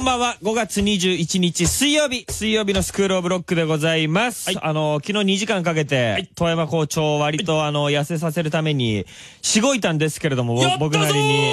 こんばんは。5月21日水曜日のスクールオブロックでございます。はい、昨日2時間かけて、はい、遠山校長を割と痩せさせるためにしごいたんですけれども、僕なりに。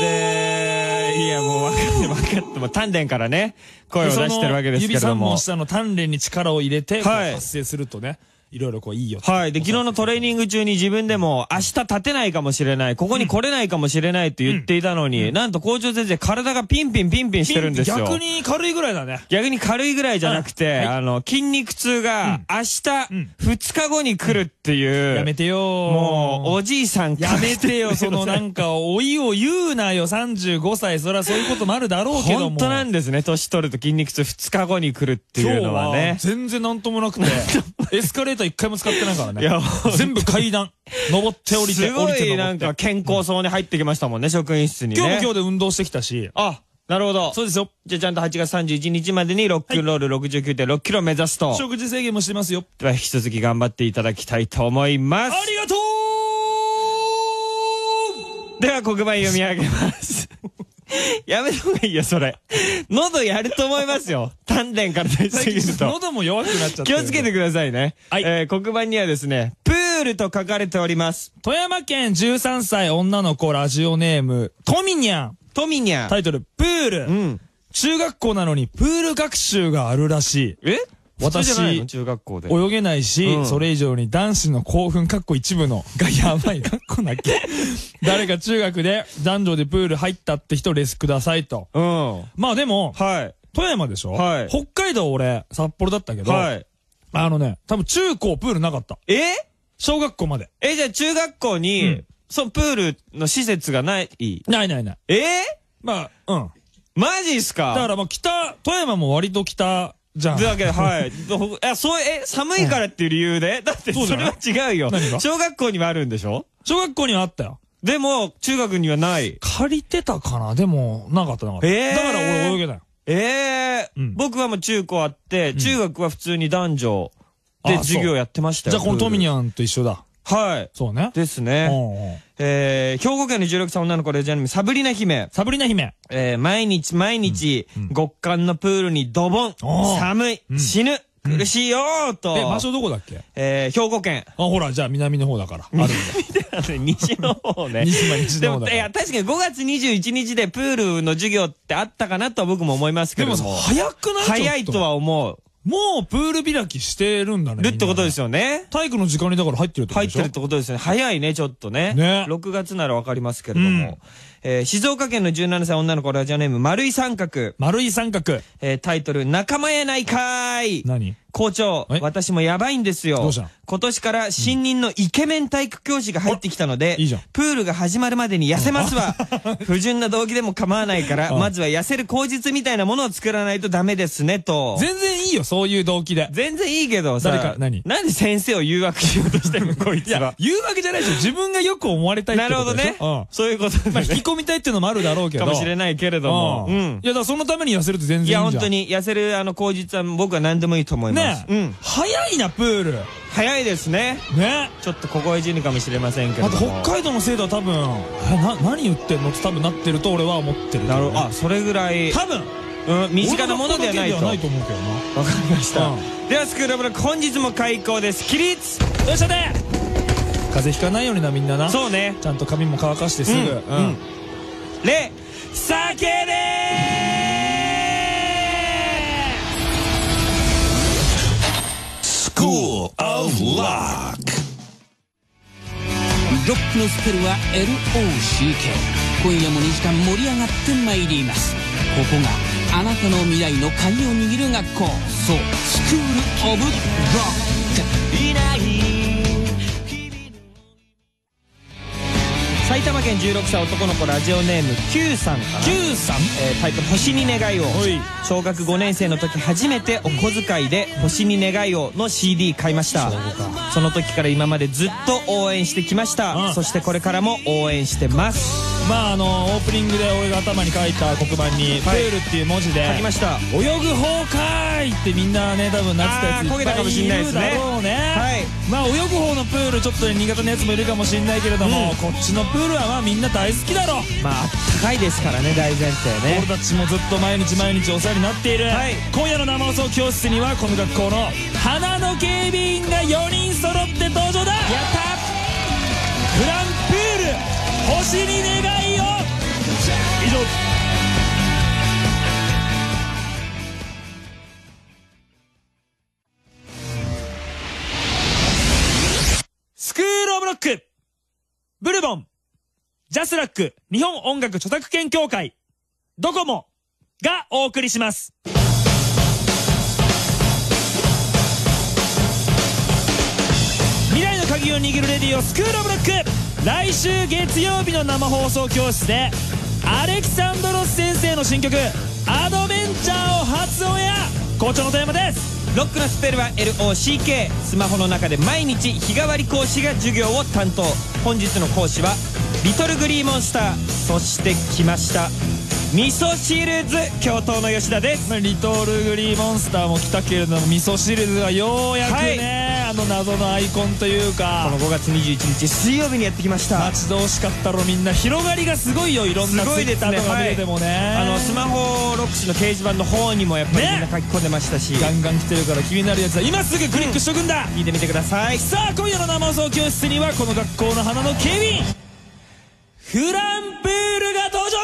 で、いやもう分かって、まあ、丹田からね、声を出してるわけですけれども。指3本下の丹田に力を入れて、はい、発生するとね。いろいろこういいよ。はい。で、昨日のトレーニング中に自分でも明日立てないかもしれない、ここに来れないかもしれないと言っていたのに、なんと校長先生体がピンピンピンピンしてるんですよ。逆に軽いぐらいだね。逆に軽いぐらいじゃなくて、筋肉痛が明日2日後に来るっていう。やめてよ。もう、おじいさんやめてよ。そのなんか、老いを言うなよ、35歳。そりゃそういうこともあるだろうけども。本当なんですね。年取ると筋肉痛2日後に来るっていうのはね。全然なんともなくて。エスカレーター一回も使ってないからね。全部階段登って降りて降りて。すごいなんか健康そうに入ってきましたもんね、職員室にね。今日も今日で運動してきたし。あ、なるほど。そうですよ。じゃあちゃんと8月31日までにロックンロール 69.6 キロ目指すと。食事制限もしてますよ。では引き続き頑張っていただきたいと思います。ありがとう。では黒板読み上げます。やめたほうがいいよ、それ。喉やると思いますよ。鍛錬から出しすぎると。喉も弱くなっちゃって。気をつけてくださいね。はい。黒板にはですね、プールと書かれております。富山県13歳女の子ラジオネーム、トミニャン。トミニャン。タイトル、プール。うん。中学校なのにプール学習があるらしい。え？私、中学校で泳げないし、うん、それ以上に男子の興奮（一部の）がやばい（なっけ誰か中学で男女でプール入ったって人レスくださいと。うん。まあでも、はい、富山でしょ、はい、北海道俺、札幌だったけど、はい、多分中高プールなかった。小学校まで。じゃあ中学校に、うん、そう、プールの施設がない。ない。まあ、うん。マジっすか？だからまあ富山も割と北、じゃあ。というわけで、はい。寒いからっていう理由で？だって、それは違うよ。小学校にはあるんでしょ？小学校にはあったよ。でも、中学にはない。借りてたかな？でも、なかった。だから俺泳げない。僕はもう中高あって、中学は普通に男女で授業やってましたよ。じゃあ、このトミニャンと一緒だ。はい。そうね。ですね。兵庫県の16歳女の子レジェンド、サブリナ姫。サブリナ姫。毎日、極寒のプールにドボン。寒い。死ぬ。苦しいよーと。場所どこだっけ？兵庫県。あ、ほら、じゃあ南の方だから。あるんだ。西の方ね。西の方だ。でも、いや、確かに5月21日でプールの授業ってあったかなとは僕も思いますけども。でも早くない？早いとは思う。もうプール開きしてるんだね。るってことですよね。体育の時間にだから入ってるってことでしょ。入ってるってことですね。早いね、ちょっとね。ね。6月ならわかりますけれども。静岡県の17歳女の子ラジオネーム、丸い三角。丸い三角。タイトル、仲間やないかーい。何？校長、私もやばいんですよ。どうした？今年から新任のイケメン体育教師が入ってきたので、プールが始まるまでに痩せますわ。不純な動機でも構わないから、まずは痩せる口実みたいなものを作らないとダメですね、と。全然いいよ、そういう動機で。全然いいけどさ、なんで先生を誘惑しようとしてるの、こいつは。誘惑じゃないでしょ。自分がよく思われたいってことでしょ。なるほどね。そういうことですね。引き込みたいっていうのもあるだろうけど。かもしれないけれども。いや、だからそのために痩せるって全然いいじゃん。いや、本当に、痩せる口実は僕は何でもいいと思います。早いな、プール。早いですね。ね。ちょっとここいじるかもしれませんけど。あと北海道の制度は多分、何言ってんのって多分なってると俺は思ってる。なるほど。あ、それぐらい。多分、身近なものではないと。ないと思うけどな。わかりました。では、スクールオブロック本日も開講です。起立！よっしゃで！風邪ひかないようにな、みんなな。そうね。ちゃんと髪も乾かしてすぐ。レ、酒でーSchool of Lock ロックのスペルは LOCK。 今夜も2時間盛り上がってまいります。ここがあなたの未来の鍵を握る学校、そう School of Lock。 埼玉県16歳男の子ラジオネーム Q さんから。 Q さん、タイトル「星に願いを」。小学5年生の時初めてお小遣いで「星に願いを」の CD 買いました。その時から今までずっと応援してきました。そしてこれからも応援してます。まあオープニングで俺が頭に書いた黒板に「プール」っていう文字で書きました。泳ぐ方かいってみんなね多分なってたやついっぱいいるだろうね。まあ泳ぐ方のプールちょっと苦手なやつもいるかもしれないけれども、こっちのプールはまあみんな大好きだろ。まああったかいですからね、大前提ね。俺たちもずっと毎日毎日お世話になっている。今夜の生放送教室にはこの学校の花の警備員が4人揃って登場だ。やったグランプール星に願いを。以上。スクールオブロックブルボンジャスラック日本音楽著作権協会ドコモがお送りします。鍵を握るレディオスクールオブロック、来週月曜日の生放送教室でアレキサンドロス先生の新曲アドベンチャーを発音や校長のテーマです。ロックのスペルは LOCK。 スマホの中で毎日日替わり講師が授業を担当。本日の講師はLittle Glee Monster。そして来ました味噌汁図教頭の吉田です。リトルグリーモンスターも来たけれども、味噌汁図はようやくね、謎のアイコンというか、この5月21日水曜日にやってきました。待ち遠しかったろみんな。広がりがすごいよ。いろんなツイッターとか見てもね、スマホロックスの掲示板の方にもやっぱりみんな書き込んでましたし、ガンガン来てるから気になるやつは今すぐクリックしとくんだ。見てみてください。さあ今夜の生放送教室にはこの学校の花の警備員フランプールが登場。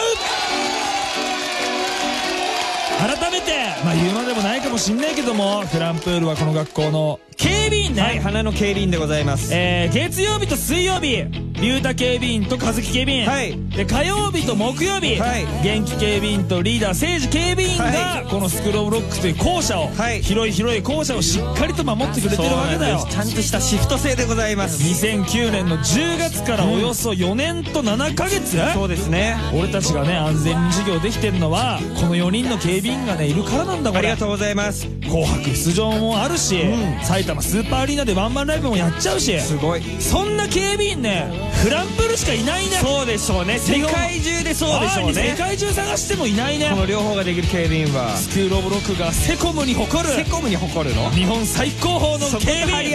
改めて、言うまでもないかもしんないけども、フランプールはこの学校の警備員ね。花の警備員でございます。月曜日と水曜日龍太警備員と和樹警備員、で火曜日と木曜日、元気警備員とリーダー誠司警備員がこのスクローブロックという校舎を、広い校舎をしっかりと守ってくれてるわけだよ。ちゃんとしたシフト制でございます。2009年の10月からおよそ4年と7ヶ月。そうですね。俺たちがね安全に授業できてるのはこの4人の警備員がねいるからなんだ。これありがとうございます。紅白出場もあるし、埼玉スーパーアリーナでワンマンライブもやっちゃうし、すごい。そんな警備員ねフランプールしかいないね。そうでしょうね。世界中でそうでしょうね。世界中探してもいないね。この両方ができる警備員はスクールオブロックがセコムに誇る、セコムに誇るの日本最高峰の警備員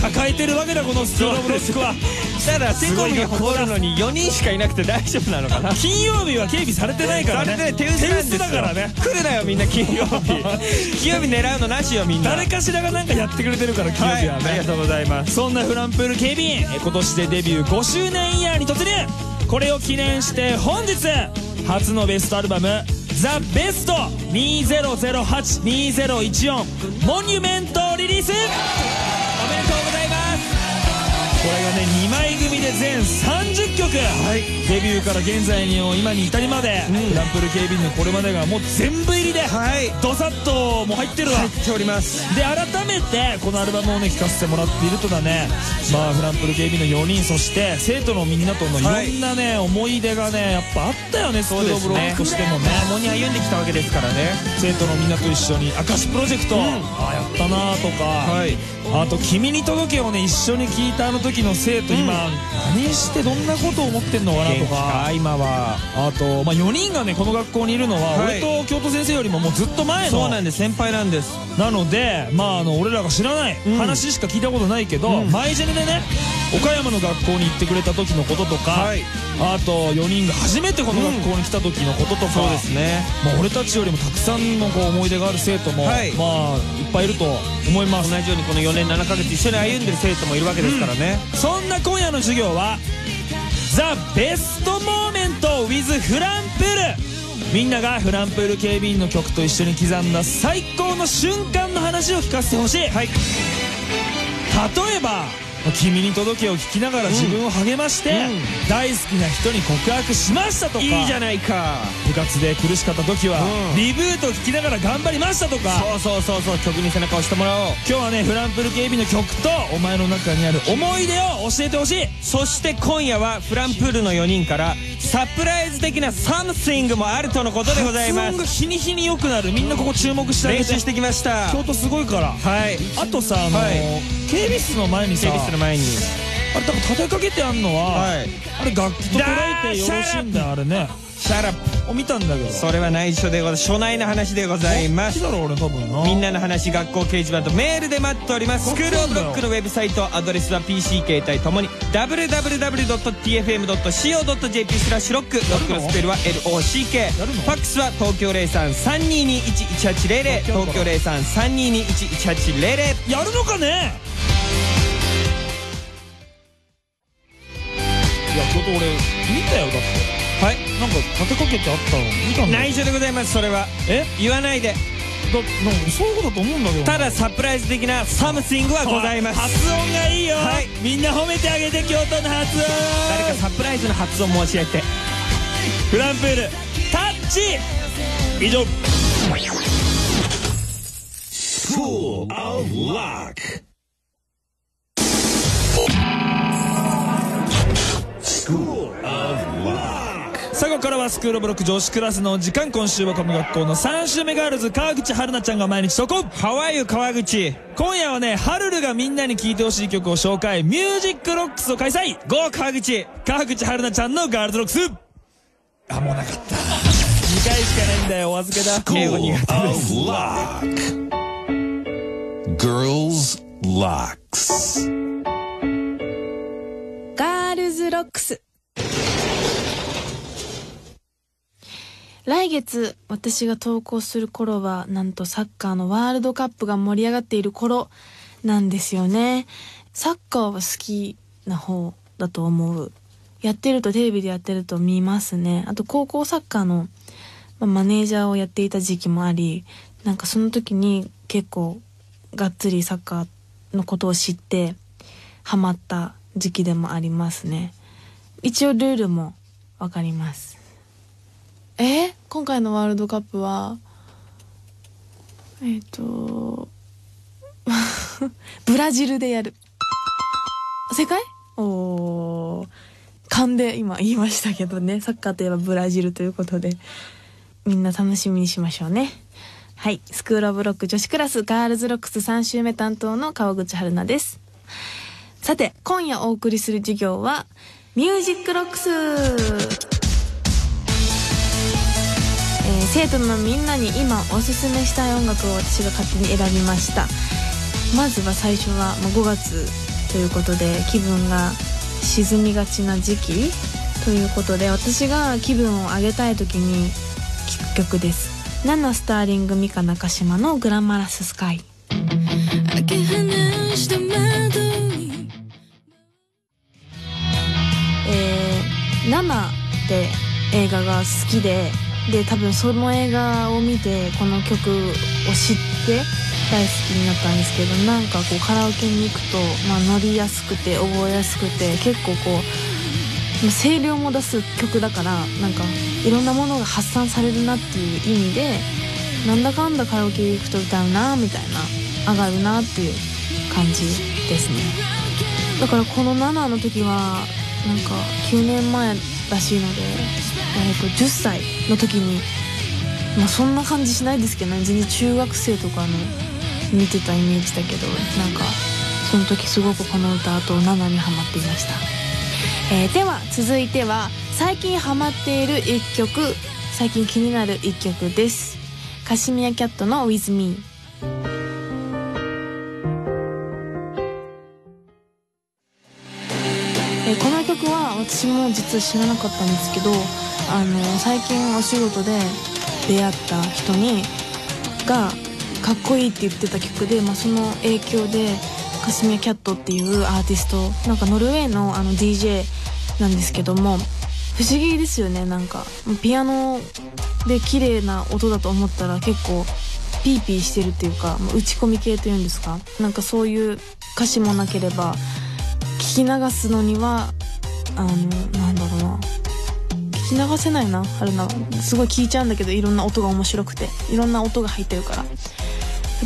抱えてるわけだ。このスクールオブロックはただセコムに誇るのに4人しかいなくて大丈夫なのかな。金曜日は警備されてないからね。手薄だからね。来るなよみんな。金曜日狙うのなしよみんな。誰かしらがなんかやってくれてるから金曜日はね。ありがとうございます。そんなフランプール警備員、今年でデビュー5周年イヤーに突入。これを記念して本日初のベストアルバム「ザ・ベスト20082014モニュメント」をリリース。おめでとうございます。これがね2枚組で全30曲。デビューから現在の今に至りまでフランプール警備員のこれまでがもう全部入りでドサッともう入ってるわ。入っております。で改めてこのアルバムをね聴かせてもらっているとだね、フランプール警備員の4人、そして生徒のみんなとのいろんなね思い出がねやっぱあったよね。スクールオブロックとしてもね共に歩んできたわけですからね。生徒のみんなと一緒に「明石プロジェクト」やったなとか、あと「君に届け」をね一緒に聴いたあの時の生徒今何してどんなことを思ってんのかなとか、今はあと4人がねこの学校にいるのは俺と教頭先生よりももうずっと前の、そうなんです、先輩なんです。なので俺らが知らない話しか聞いたことないけど、マイジェネでね岡山の学校に行ってくれた時のこととか、あと4人が初めてこの学校に来た時のこととか、俺たちよりもたくさんの思い出がある生徒もいっぱいいると思います。同じようにこの4年7ヶ月一緒に歩んでる生徒もいるわけですからね。そんな今夜の授業はザ・ベストモーメント with フランプール。みんながフランプール警備員の曲と一緒に刻んだ最高の瞬間の話を聞かせてほしい。例えば「君に届け」を聞きながら自分を励まして大好きな人に告白しましたとか、いいじゃないか。部活で苦しかった時はリブートを聞きながら頑張りましたとか、そう曲に背中を押してもらおう。今日はねフランプール警備の曲とお前の中にある思い出を教えてほしい。そして今夜はフランプールの4人からサプライズ的なサムシングもあるとのことでございます。日に日に良くなる。みんなここ注目してあげて。練習してきました。京都すごいから。あとさ警備室の前にさ、あれだから立てかけてあんのは、はい、あれ楽器と捉えてよろしいんだあれね。シャラップを見たんだけど、それは内緒でございます。所内の話でございます。だろ俺多分な。みんなの話学校掲示板とメールで待っております。スクールオブロックのウェブサイトアドレスは PC 携帯ともに www.tfm.co.jp /ロック。ロックのスペルは LOCK。 ファックスは東京 03-322-11800 東京 03-322-11800。 やるのかね。いやちょっと俺見たよだって。はい、なんか立てかけてあったの見たんだ。内緒でございます。それは言わないで。だなんかそういうことだと思うんだけど、ただサプライズ的なサムシングはございます。発音がいいよ、はい、みんな褒めてあげて。京都の発音、誰かサプライズの発音申し上げて。フランプールタッチ。以上 School of Lock School of Lock。さあここからはスクールオブロック女子クラスの時間。今週はこの学校の3週目ガールズ川口春奈ちゃんが毎日投稿。ハワイユ川口。今夜はね、ハルルがみんなに聴いてほしい曲を紹介。ミュージックロックスを開催。GO 川口。川口春奈ちゃんのガールズロックス。あ、もうなかった。2回しかないんだよ、お預けだ。英語苦手です。Girls Locks。ガールズロックス。来月私が投稿する頃はなんとサッカーのワールドカップが盛り上がっている頃なんですよね。サッカーは好きな方だと思う。やってるとテレビでやってると見ますね。あと高校サッカーのマネージャーをやっていた時期もあり、なんかその時に結構がっつりサッカーのことを知ってハマった時期でもありますね。一応ルールもわかります。今回のワールドカップはブラジルでやる。正解？勘で今言いましたけどね。サッカーといえばブラジルということでみんな楽しみにしましょうね。はい、スクールオブロック女子クラスガールズロックス3週目担当の川口春奈です。さて今夜お送りする授業はミュージックロックス。生徒のみんなに今おすすめしたい音楽を私が勝手に選びました。まずは最初は5月ということで気分が沈みがちな時期ということで、私が気分を上げたい時に聴く曲です。ナナスターリングミカ中島のグラマラススカイ。開け放した窓生って映画が好きで、多分その映画を見てこの曲を知って大好きになったんですけど、なんかこうカラオケに行くと、乗りやすくて覚えやすくて、結構こう声量も出す曲だから、なんかいろんなものが発散されるなっていう意味で、なんだかんだカラオケ行くと歌うなみたいな、上がるなっていう感じですね。だからこの7の時はなんか9年前らしいので、10歳の時に、そんな感じしないですけどね、全然中学生とかの見てたイメージだけど、なんかその時すごくこの歌と7にハマっていました。では続いては最近ハマっている1曲、最近気になる1曲です。カシミヤキャットの With Me。この曲は私も実は知らなかったんですけど、最近お仕事で出会った人がかっこいいって言ってた曲で、その影響でカシミヤキャットっていうアーティスト、なんかノルウェーのDJ なんですけども、不思議ですよね。なんかピアノで綺麗な音だと思ったら結構ピーピーしてるっていうか、打ち込み系というんですか、なんかそういう歌詞もなければ聞き流すのにはなんだろうな、聞き流せないな、あれな、すごい聞いちゃうんだけど、いろんな音が面白くて、いろんな音が入ってるから、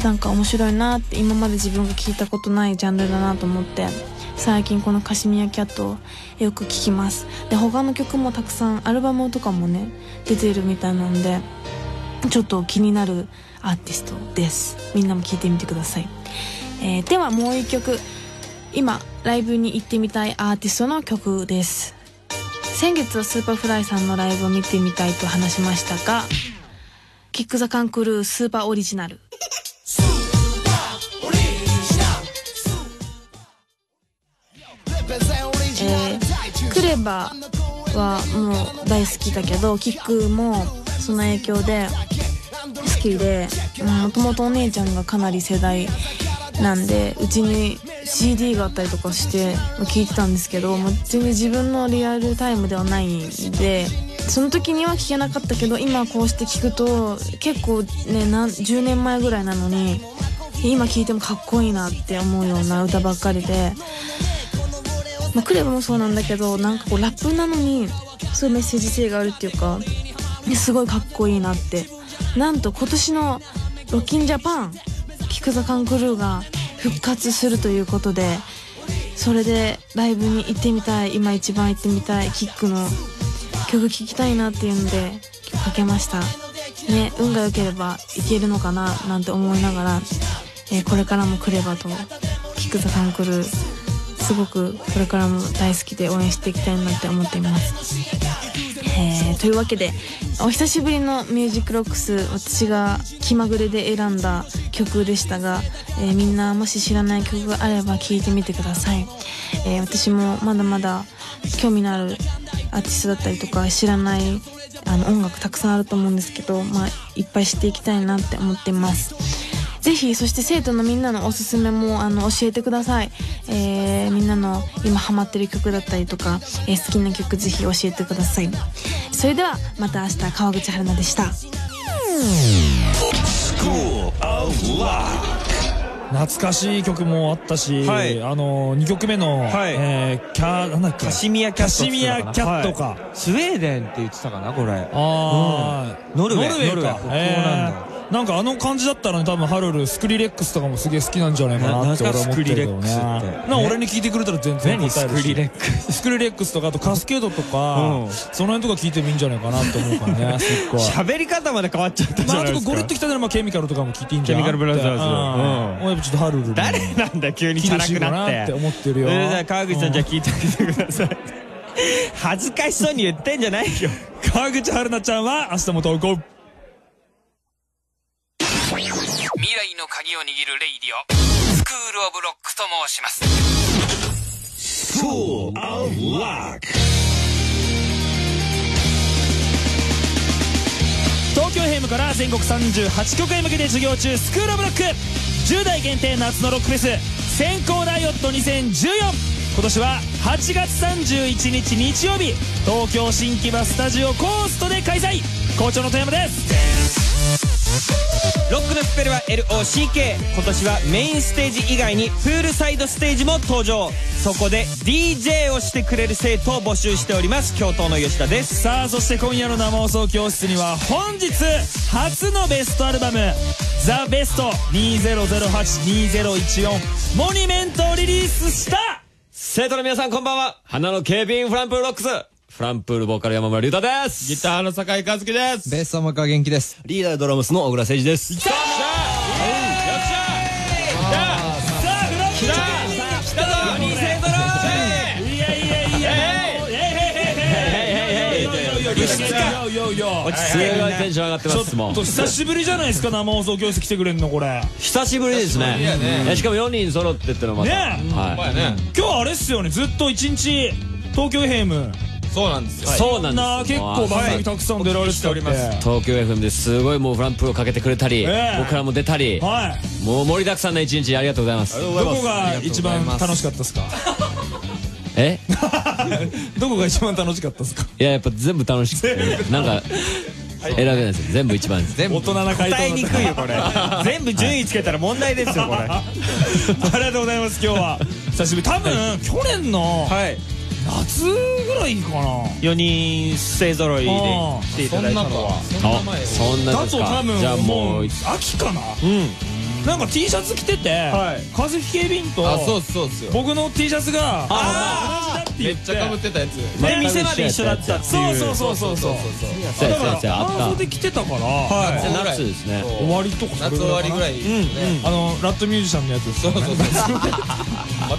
なんか面白いなって、今まで自分が聞いたことないジャンルだなと思って、最近このカシミヤキャットをよく聞きます。で、他の曲もたくさんアルバムとかもね出ているみたいなので、ちょっと気になるアーティストです。みんなも聞いてみてください。ではもう一曲。今ライブに行ってみたいアーティストの曲です。先月スーパーフライさんのライブを見てみたいと話しましたが、キック・ザ・カン・クルースーパーオリジナル、クレバはもう大好きだけど、キックもその影響で好きで、もともとお姉ちゃんがかなり世代なんで、うちに CD があったりとかして聴いてたんですけど、全然自分のリアルタイムではないんで、その時には聴けなかったけど、今こうして聴くと結構ね、10年前ぐらいなのに今聴いてもかっこいいなって思うような歌ばっかりで、クレバもそうなんだけど、なんかこうラップなのにすごいメッセージ性があるっていうか、すごいかっこいいなって。なんと今年のロッキンジャパン、キック・ザ・カン・クルーが復活するということで、それでライブに行ってみたい、今一番行ってみたいキックの曲聴きたいなっていうのでかけましたね。運が良ければ行けるのかななんて思いながら、これからもクレバとキック・ザ・カン・クルーすごくこれからも大好きで応援していきたいなって思っています。というわけで、お久しぶりのミュージックロックス、私が気まぐれで選んだ曲でしたが、みんなもし知らない曲があれば聴いてみてください。私もまだまだ興味のあるアーティストだったりとか、知らない音楽たくさんあると思うんですけど、いっぱい知っていきたいなって思っています。ぜひ、そして生徒のみんなのおすすめも教えてください。みんなの今ハマってる曲だったりとか、好きな曲ぜひ教えてください。それではまた明日、川口春奈でした。School of Lock、懐かしい曲もあったし、はい、2曲目の、はい、カシミヤキャットか、スウェーデンって言ってたかな、これ。あー、ノルウェーか。なんか感じだったらね、多分ハルルスクリレックスとかもすげえ好きなんじゃないかなって俺は思ってるけどね。俺に聞いてくれたら全然答えるし、スクリレックスとか、あとカスケードとか、その辺とか聞いてもいいんじゃないかなって思うからね。喋り方まで変わっちゃったじゃないですか。ゴリッときたならケミカルとかも聞いていいんじゃない、ケミカルブラザーズ。やっぱちょっとハルル誰なんだ急にチャラくなって思ってるよ。川口さん、じゃあ聞いてあげてください。恥ずかしそうに言ってんじゃないよ。川口春奈ちゃんは明日も投稿。未来の鍵を握るレイディオ、スクールオブロックと申します。スクールオブロック、東京FMから全国38局へ向けて授業中、スクールオブロック10代限定夏のロックフェス、センコーダイオット2014、今年は8月31日日曜日、東京新木場スタジオコーストで開催。校長の富山です。ロックのスペルは LOCK。 今年はメインステージ以外にプールサイドステージも登場。そこで DJ をしてくれる生徒を募集しております。教頭の吉田です。さあ、そして今夜の生放送教室には、本日初のベストアルバム「ザ・ベスト20082014モニュメント」をリリースした生徒の皆さん、こんばんは。花の警備員フランプールロックス、フランプールボーカル山村隆太です。ギターの坂井和樹です。ベースは天川元気です。リーダードラムスの小倉誠二です。よっしゃー、よっしゃー、さあフランプール来たぞ、2世ドラム。いやいやいや、落ち着いてテンション上がってます。ちょっと久しぶりじゃないですか、生放送教室来てくれんの。これ久しぶりですね。しかも4人揃ってってのまたね。今日あれっすよね、ずっと一日東京FM。そうなんですよ。そうなんですよ。結構番組たくさん出られております。東京 FM ですごい、もうフランプをかけてくれたり、僕らも出たり、もう盛りだくさんの一日ありがとうございます。どこが一番楽しかったですか？え、どこが一番楽しかったですか？いや、やっぱ全部楽しくて、なんか選べないです。全部一番です。大人な回答答えにくいよこれ。全部順位つけたら問題ですよこれ。ありがとうございます。今日は久しぶり、多分去年の夏ぐらいかな、4人勢ぞろいで来ていただいたのは。そんなだと多分じゃあもう秋かな。なんか T シャツ着てて、和樹警備員と僕の T シャツが同じだって言って、めっちゃ被ってたやつで、店まで一緒だったっていう。そうだから半袖着てたから。夏ですね、終わりとか、夏終わりぐらい。ラットミュージシャンのやつです。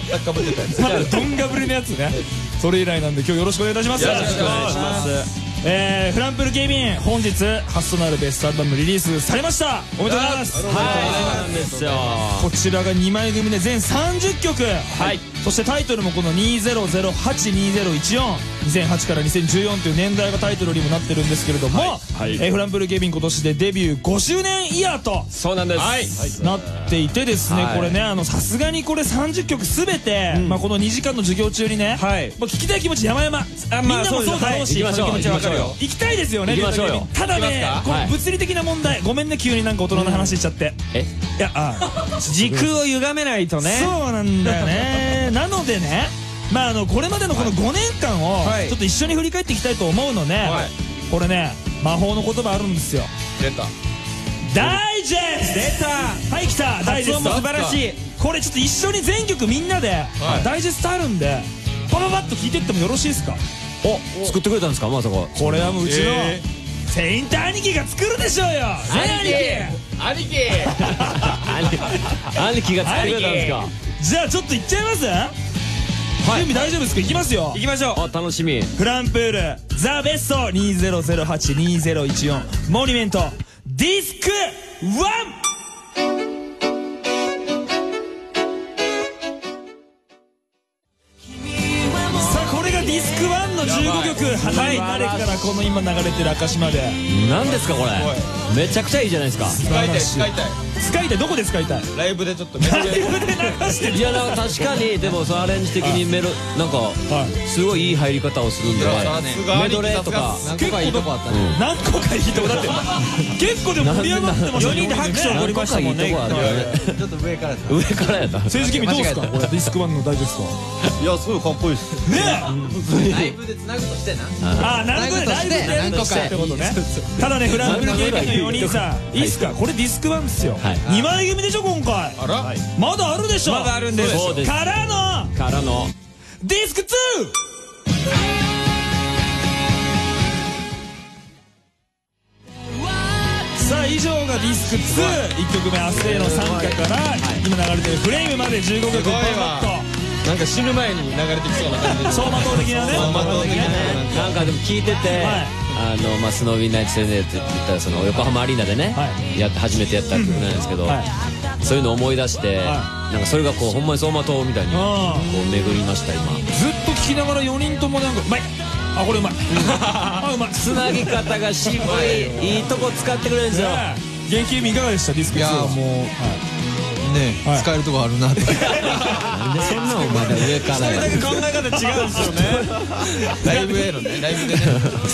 全くかぶってたやつ、ドンガブリのやつね。それ以来なんで今日よろしくお願いいたします。よろしくお願いします。フランプール警備員、本日初となるベストアルバムリリースされました。おめでとうございます。はい、そうなんですよ。こちらが2枚組で全30曲、はい、そしてタイトルもこの20082014、2008から2014という年代がタイトルよりもなってるんですけれども、フランプール警備員今年でデビュー5周年イヤーとなっていてですね、これね、さすがにこれ30曲全てこの2時間の授業中にね、聴きたい気持ち山々、みんなもそうだろうし、行きたいですよね。ただね、物理的な問題、ごめんね急になんか大人の話しちゃって、いや、時空を歪めないとね。そうなんだよね。なのでね、これまでのこの5年間をちょっと一緒に振り返っていきたいと思うのね。これね、魔法の言葉あるんですよ。出た、ダイジェスト。はい、来た、ダイジェスト。素晴らしい。これちょっと一緒に全曲みんなでダイジェストあるんで、パパパッと聴いてってもよろしいですか。お、作ってくれたんですか。まさかこれはもううちのセインター兄貴が作るでしょうよ。兄貴が作ってくれたんですか。じゃあちょっといっちゃいます。準備大丈夫ですか。いきますよ。いきましょう。あ、楽しみ。フランプールザ・ベスト20082014モニュメントディスク1。ディスク1の15曲、はい、誰からこの今流れてる証まで何ですか。これめちゃくちゃいいじゃないですか。使いたい。どこで使いたい。ライブでちょっとライブで流してる。いや、確かに。でもアレンジ的になんかすごいいい入り方をするんで、メドレーとか結構いいとこあったね。何個かいいとこだって。結構でも盛り上がってました。4人で拍手を起こりましたもんね。ちょっと上からやった政治君どうですか。これディスク1の大丈夫ですか。いや、すごいかっこいいですね。ライブで繋ぐとしてな。あ、なるほど、ライブで何個かってことね。ただね、フランプのゲームの4人さん、いいっすか。これディスク1ですよ。2枚組でしょ今回。まだあるでしょ。まだあるんです。からのディスク 2。 さあ、以上がディスク 2。 1曲目「明日への参加」から今流れてる「フレイム」まで15曲。なんか死ぬ前に流れてきそうな感じで、走馬灯的なね。なんかでも聞いてて、スノービーナイト先生って言ったら、その横浜アリーナでね、初めてやった曲なんですけど、そういうのを思い出して、なんかそれがこうほんまに走馬灯みたいにこう巡りました。今ずっと聴きながら4人ともなんかうまい、あ、これうまい、あ、うまい、つなぎ方が渋い、いいとこ使ってくれるんですよ。元気いかがでした、ディスク2。いや、もうね、使えるとこあるなって。なんでそんなお前上からやる。それだけ考え方違うんですよね。ライブへのね、ライブでね、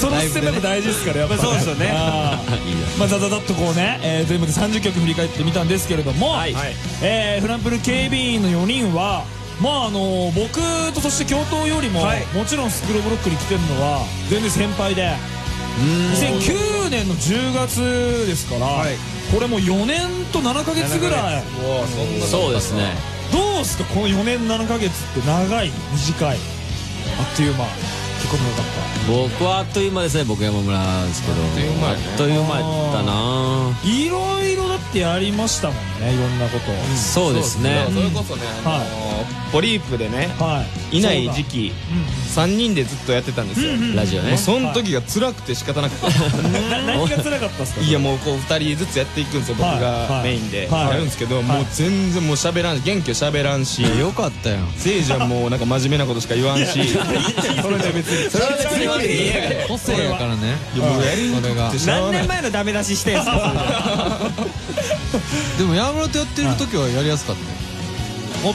そのステップ大事ですから。やっぱそうですよね。ざざざっとこうね、全部で30曲振り返ってみたんですけれども、フランプール警備員の4人は僕と、そして教頭よりももちろんスクールブロックに来てるのは全然先輩で、2009年の10月ですから、これもう4年と7ヶ月ぐらい。そうですね。どうすか、この4年7ヶ月って長い短い。あっという間。結構長かった。僕はあっという間ですね。僕山村ですけど、あっという間やったな。いろいろだってやりましたもんね、いろんなこと。そうですね。それこそね、ポリープでね、いない時期3人でずっとやってたんですよ、ラジオね。その時が辛くて仕方なくて。何が辛かったですか。いや、もうこう2人ずつやっていくんですよ。僕がメインでやるんですけど、もう全然もう喋らんし、元気を喋らんし。よかったやん。せいじゃんもうなんか真面目なことしか言わんし。それじゃ別に、それは別に個性やからね。何年前のダメ出ししてんすか。でも山村とやってる時はやりやすかった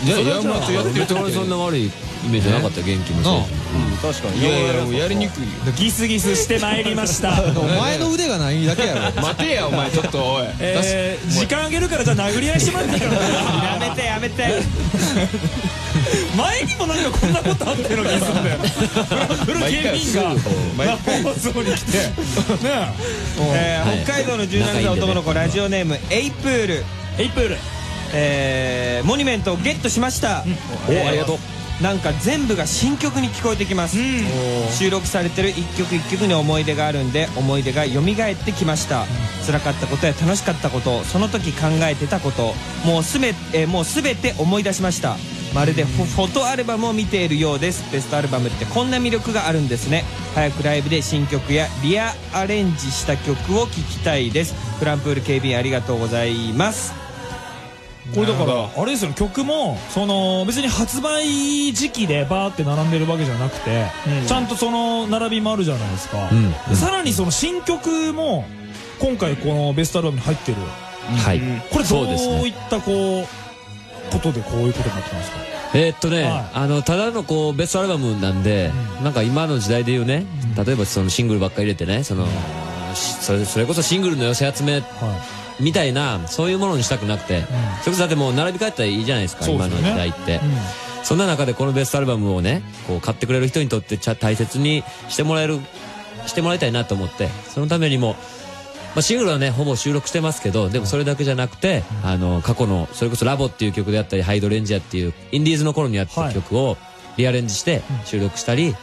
よ。山村とやってる時はそんな悪いイメージなかった。元気もそう。確かに。やりにくい。ギスギスしてまいりました。お前の腕がないだけやろ。待てや、お前ちょっと。おい、時間あげるから、じゃあ殴り合いしてもらっていいかな。やめて。前にもなんかこんなことあってのに、フル警備員が生放送に来て北海道の17歳男の子、ラジオネームエイプール、モニュメントをゲットしました。お、ありがとう。なんか全部が新曲に聞こえてきます。収録されてる一曲一曲に思い出があるんで、思い出が蘇ってきました。辛かったことや楽しかったこと、その時考えてたこと、もうすべて思い出しました。まるでフォトアルバムを見ているようです。ベストアルバムってこんな魅力があるんですね。早くライブで新曲やリアアレンジした曲を聴きたいです。フランプール警備員ありがとうございます。これだからあれですよ、曲もその別に発売時期でバーって並んでるわけじゃなくて、うん、ちゃんとその並びもあるじゃないですか、うんうん、さらにその新曲も今回このベストアルバムに入ってる、はい、これどういったこうことでこういうことになってますか？はい、ただのこうベストアルバムなんで、うん、なんか今の時代でいうね、例えばそのシングルばっか入れてね、それこそシングルの寄せ集めみたいな、はい、そういうものにしたくなくて、うん、それこそだってもう並び替えたらいいじゃないですか、そうですね、今の時代って、うん、そんな中でこのベストアルバムをねこう買ってくれる人にとって大切にしてもらいたいなと思って、そのためにもまあシングルはねほぼ収録してますけど、でもそれだけじゃなくて、うん、過去のそれこそ「ラボ」っていう曲であったり「ハイドレンジャー」っていうインディーズの頃にやった曲をリアレンジして収録したり、うん、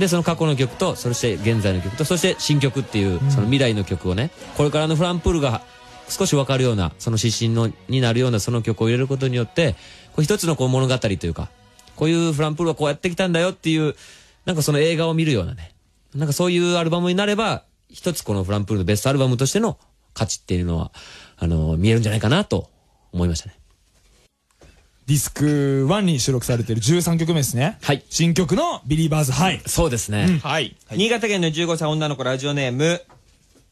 でその過去の曲とそして現在の曲とそして新曲っていうその未来の曲をね、これからのフランプールが少し分かるようなその指針になるようなその曲を入れることによってこう一つのこう物語というか、こういうフランプールはこうやってきたんだよっていうなんかその映画を見るようなね、なんかそういうアルバムになれば一つこのフランプールのベストアルバムとしての価値っていうのは見えるんじゃないかなと思いましたね。ディスク1に収録されている13曲目ですね。はい。新曲のビリーバーズハイ。そうですね。うん、はい。新潟県の15歳女の子、ラジオネーム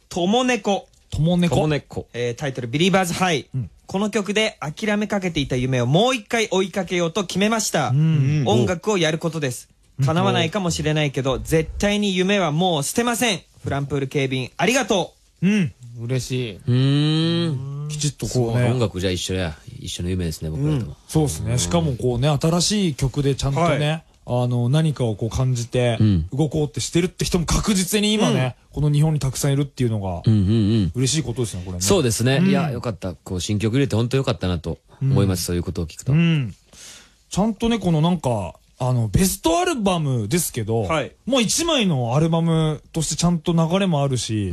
ともねこ。ともねこ。ともねこ。タイトルビリーバーズハイ。うん、この曲で諦めかけていた夢をもう一回追いかけようと決めました。音楽をやることです。叶わないかもしれないけど、絶対に夢はもう捨てません。フランプール警備員ありがとう。うん、嬉しい。きちっとこうね、音楽じゃ一緒の夢ですね、僕らとは。そうですね。しかもこうね、新しい曲でちゃんとね、何かをこう感じて動こうってしてるって人も確実に今ね、この日本にたくさんいるっていうのが嬉しいことですね、これね。そうですね。いや、よかった。こう新曲入れて本当よかったなと思います。そういうことを聞くと。ちゃんとね、このなんか。ベストアルバムですけど、はい、もう一枚のアルバムとしてちゃんと流れもあるし、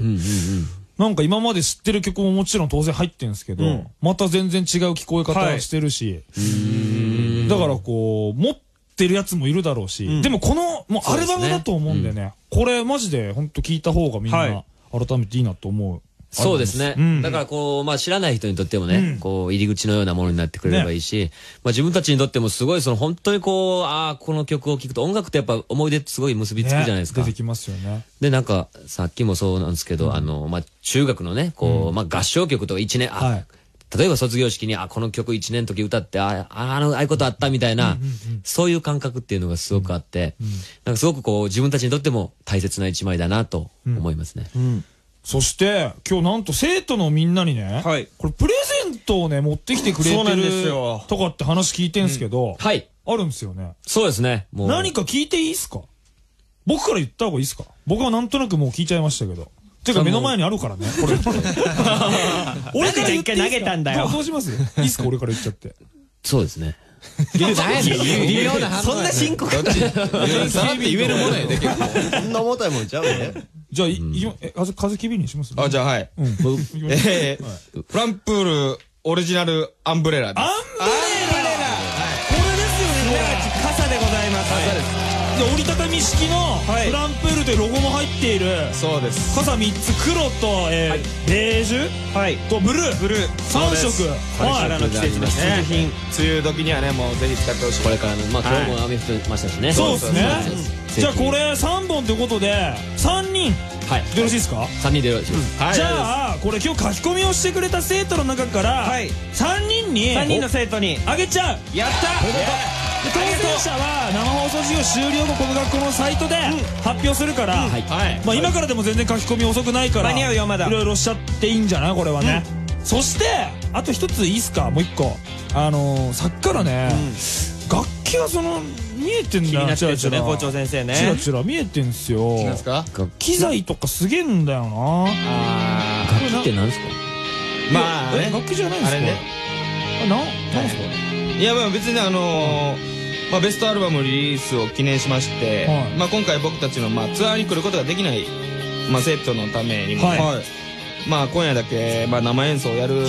なんか今まで知ってる曲ももちろん当然入ってるんですけど、うん、また全然違う聞こえ方をしてるし、はい、だからこう持ってるやつもいるだろうし、うん、でもこのもうアルバムだと思うんでね、これマジで本当聞いた方がみんな改めていいなと思う。そうですね。だからこう、まあ知らない人にとってもね、こう入り口のようなものになってくれればいいし、まあ自分たちにとってもすごいその本当にこう、ああ、この曲を聴くと音楽ってやっぱ思い出ってすごい結びつくじゃないですか。出てきますよね。で、なんかさっきもそうなんですけど、まあ中学のね、こう、まあ合唱曲とか1年、あ、例えば卒業式に、あ、この曲1年の時歌って、ああ、ああいうことあったみたいな、そういう感覚っていうのがすごくあって、なんかすごくこう自分たちにとっても大切な一枚だなと思いますね。そして今日なんと生徒のみんなにね、はい、これプレゼントをね持ってきてくれてるとかって話聞いてんすけど、はい、あるんですよね。そうですね。もう何か聞いていいっすか？僕から言った方がいいっすか？僕はなんとなくもう聞いちゃいましたけど。ていうか目の前にあるからね。これ。俺から一回投げたんだよ。どうします？いいっすか？俺から言っちゃって。そうですね。そんな深刻だ。さらって言えるもんやね。そんな重たいもんちゃうね。じゃあ、風切りにします？あ、じゃあ、はい。フランプールオリジナルアンブレラです。アンブレラ！これですよね。すなわち傘でございます。傘です。で、折りたたみ式のフランプールというロゴも入っている。そうです。傘3つ、黒と、ベージュとブルー。ブルー。3色。からの季節の必需品。梅雨時にはね、もうぜひ使ってほしい。これからの、まあ今日も雨降ってましたしね。そうですね。じゃあこれ3本ということで3人でよろしいですか？3人でよろしいです。じゃあこれ今日書き込みをしてくれた生徒の中から3人の生徒にあげちゃう。やったー。当選者は生放送授業終了後この学校のサイトで発表するから、今からでも全然書き込み遅くないから間に合うよ。まだいろいろしちゃっていいんじゃないこれはね。そしてあと一ついいっすか？もう一個さっきからね楽器はその見えてんだよ。チラチラ校長先生ね、チラチラ見えてんすよ。機材とかすげえんだよな。楽器って何ですか？まあ楽器じゃないんですか？何ですか？いや、まあ別にベストアルバムリリースを記念しまして、まあ今回僕たちのツアーに来ることができない生徒のためにも、まあ今夜だけ生演奏をやる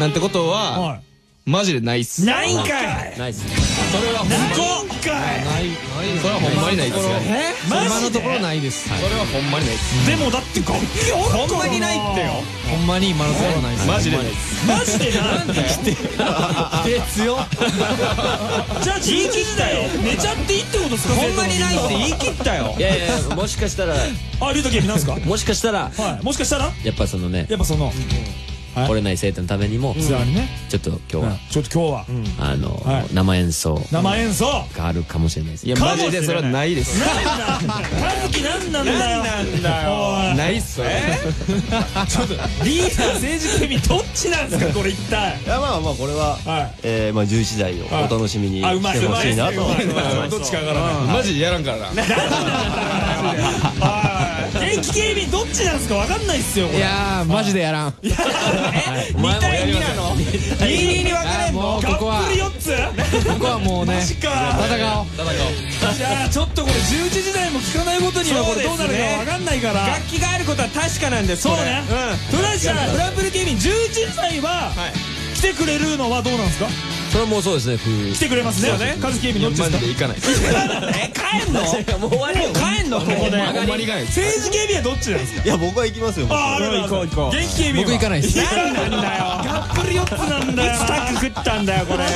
なんてことはマジでないっす。ないんかい。ないです。それは本当ない。それはほんまにないですよ。今のところないです。それはほんまにないです。でもだって楽器ほんまにないってよ。ほんまに今のところないです。マジで。マジでなんだよ。え強。じゃあ言い切ったよ。寝ちゃっていいってことですか。ほんまにないって言い切ったよ。いやいやもしかしたら。あリュウト君なんすか。もしかしたら。もしかしたら。やっぱそのね。やっぱその。来れない生徒のためにもちょっと今日は生演奏があるかもしれないです。いやマジでそれはないです。なんだカズキなんなんだよ。ないっすよ。ちょっとリーダー政治組どっちなんですかこれ一体。いやまあまあこれは11時台をお楽しみにしてほしいなと。どっちか上がらないマジやらんからな。電気警備どっちなんですか分かんないっすよ。いやマジでやらん。え2対2なの。2に分かれんの。ガップリ4つ。ここはもうね戦おう。じゃあちょっとこれ11時台も聞かないことにはこれどうなるか分かんないから。楽器があることは確かなんです。そうね。とりあえずじゃあグランプリ警備11時台は来てくれるのはどうなんですか。それもそうですね。来てくれますね。カズキエビにどっちですか。行かない。帰んの？もう終わりよ。帰んのここで。政治警備はどっちなんですか。いや僕は行きますよ。ああ行こう行こう。元気警備僕行かないです。なんなんだよ。ガップル4つなんだよ。スタック食ったんだよこれよ。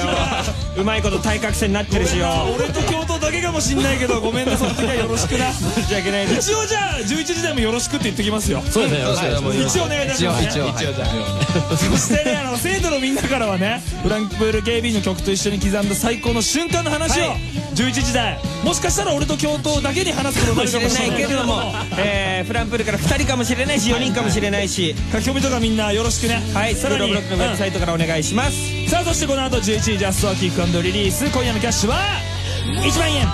うまいこと対角線になってるしよ。俺と教頭だけかもしんないけどごめんなその時はよろしくな。申し訳ないです。一応じゃあ11時台もよろしくって言ってきますよ。そうですねよろしく。一応お願いいたします。一応じゃあ。そしてね生徒のみんなからはねフランクプール警備の曲と一緒に刻んだ最高の瞬間の話を11時台もしかしたら俺と教頭だけに話すことになるかもしれないけれどもフランプールから2人かもしれないし4人かもしれないし書き込みとかみんなよろしくね。はいさらにブロックのウェブサイトからお願いします。さあそしてこの後11時ジャストアキック&リリース今夜のキャッシュは1万円。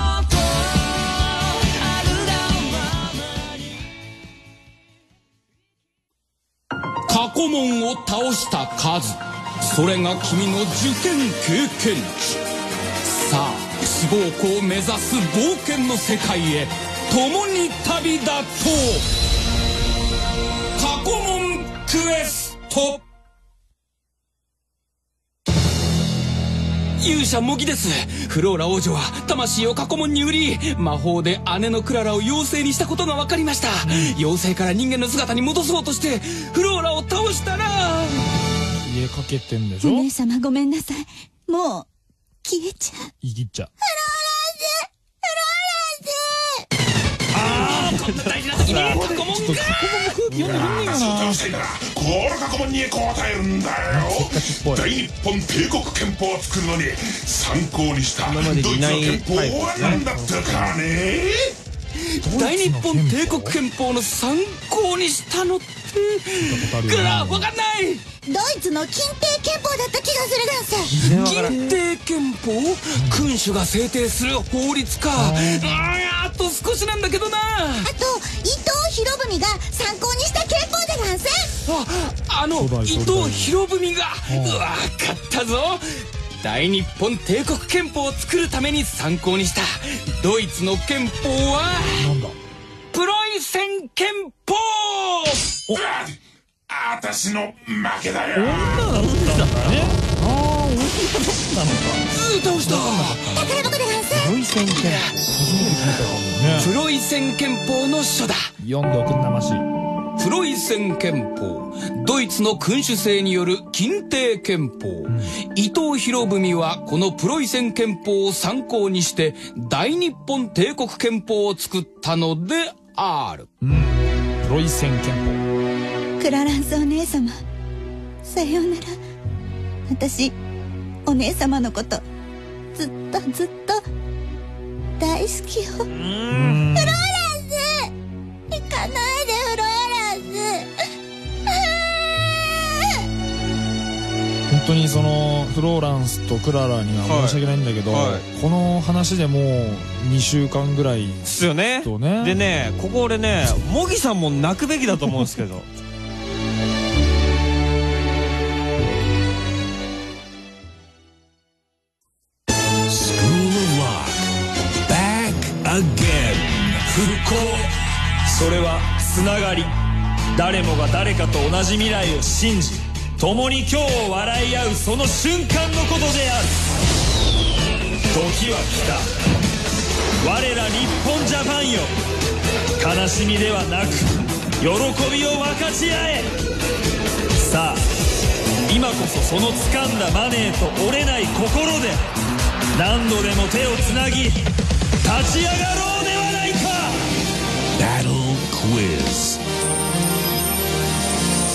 過去問を倒した数それが君の受験経験値。さあ志望校を目指す冒険の世界へ共に旅立とう過去問クエスト。勇者茂木です。フローラ王女は魂を過去問に売り魔法で姉のクララを妖精にしたことが分かりました。妖精から人間の姿に戻そうとしてフローラを倒したら家かけてんでしょ。お姉様ごめんなさい。もう消えちゃう。いぎっちゃう。フローランスこんな大事な時に過去問か。ちょっと過去問空気読んでくんねえかな。信頼してるな。この過去問に答えるんだよ。大日本帝国憲法を作るのに参考にしたドイツの憲法は何だったかね。大日本帝国憲法の参考にしたのってくら分かんない。ドイツの禁帝憲法だった気がするがんす。禁帝憲法君主が制定する法律か。あと少しなんだけどな。あと伊藤博文が参考にした憲法でがんす。伊藤博文が分かったぞ。大日本帝国憲法を作るために参考にしたドイツの憲法はプロイセン憲法。あたしの負けだよ。女が打ったんだね。ああ女が打ったのか。倒した宝箱で反省。プロイセン憲法の書だ。読んでおくんなまし。プロイセン憲法ドイツの君主制による禁帝憲法、伊藤博文はこのプロイセン憲法を参考にして大日本帝国憲法を作ったのである、プロイセン憲法。クラランスお姉様さようなら。私お姉様のことずっとずっと大好きよ。フローランス行かないでフローランス。本当にそのフローランスとクララには申し訳ないんだけど、この話でもう2週間ぐらいですよね。でねここ俺ね茂木さんも泣くべきだと思うんですけど。それはつながり。誰もが誰かと同じ未来を信じ共に今日を笑い合うその瞬間のことである。時は来た。我ら日本ジャパンよ、悲しみではなく喜びを分かち合え。さあ今こそその掴んだマネーと折れない心で何度でも手をつなぎ立ち上がろうではないか。Battle Quiz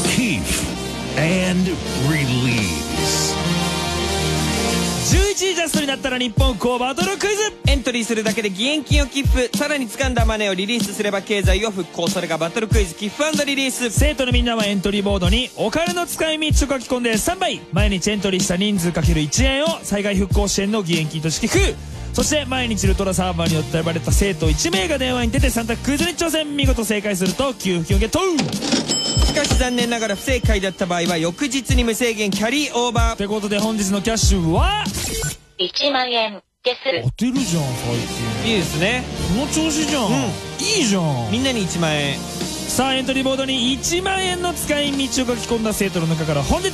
Keep and Release。 11時ジャストになったら日本校バトルクイズ。エントリーするだけで義援金を寄付、さらに掴んだマネーをリリースすれば経済を復興、それがバトルクイズ寄付&リリース。生徒のみんなはエントリーボードにお金の使い道と書き込んでスタンバイ。毎日エントリーした人数 ×1 円を災害復興支援の義援金として寄付。そして毎日ウルトラサーバーによって選ばれた生徒1名が電話に出て3択クイズに挑戦。見事正解すると給付金をゲット。しかし残念ながら不正解だった場合は翌日に無制限キャリーオーバーってことで、本日のキャッシュは1万円です。当てるじゃん、最近いいですね、この調子じゃん、うん、いいじゃん。みんなに1万円。さあエントリーボードに1万円の使い道を書き込んだ生徒の中から本日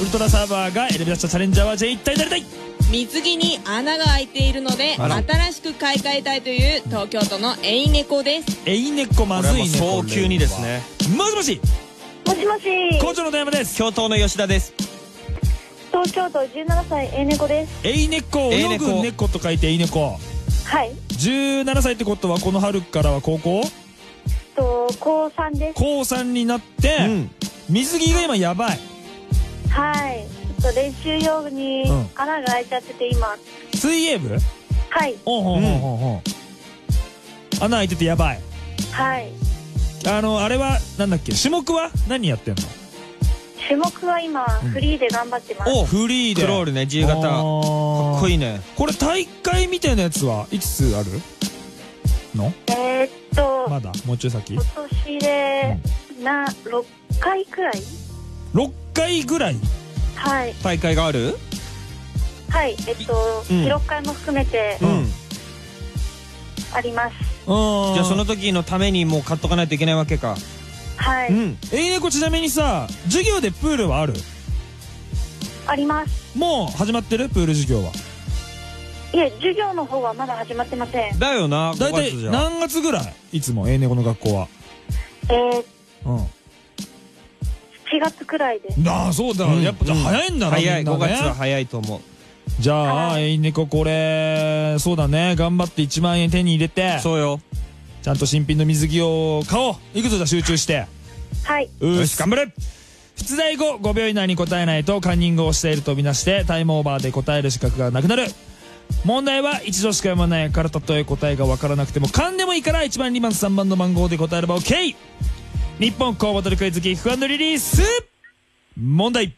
ウルトラサーバーが選び出したチャレンジャーは一体誰だい。水着に穴が開いているので新しく買い替えたいという東京都のエイネコです。エイネコ、まずいね、早急にですね。もしもしもしもし、校長の電話です。教頭の吉田です。東京都17歳エイネコです。エイネコ、泳ぐ猫と書いてエイネコ。はい、17歳ってことはこの春からは高校高3です。高3になって、うん、水着が今やばい。はい、練習用に穴が開いちゃってて今、うん、水泳部。はい、おんほんほんほんほん、穴開いててやばい。はい、あれはなんだっけ、種目は何やってんの。種目は今、うん、フリーで頑張ってます。お、フリーでクロールね、自由形、かっこいいね。これ大会みたいなやつはいつあるの。まだもうちょい先、今年で、うん、6回くらい。6回ぐらい、はい、大会がある。はい、記録会も含めて、うん、あります。じゃあその時のためにもう買っとかないといけないわけか。はい、うん。ちなみにさ、授業でプールはある。あります。もう始まってるプール授業は。いえ、授業の方はまだ始まってません。だよな。だいたい何月ぐらい、いつも猫の学校は。うん、4月くらいです。ああ、そうだ、やっぱ早いんだな。早い、5月は早いと思う。じゃあエイネコ、これそうだね、頑張って1万円手に入れて、そうよ、ちゃんと新品の水着を買おう。いくぞ、じゃあ集中して。はい、よし、頑張れ。出題後5秒以内に答えないとカンニングをしているとみなしてタイムオーバーで答える資格がなくなる。問題は一度しか読まないから、たとえ答えが分からなくても勘でもいいから1番2番3番の番号で答えれば OK。日本校バトルクイズ寄付&リリース、問題。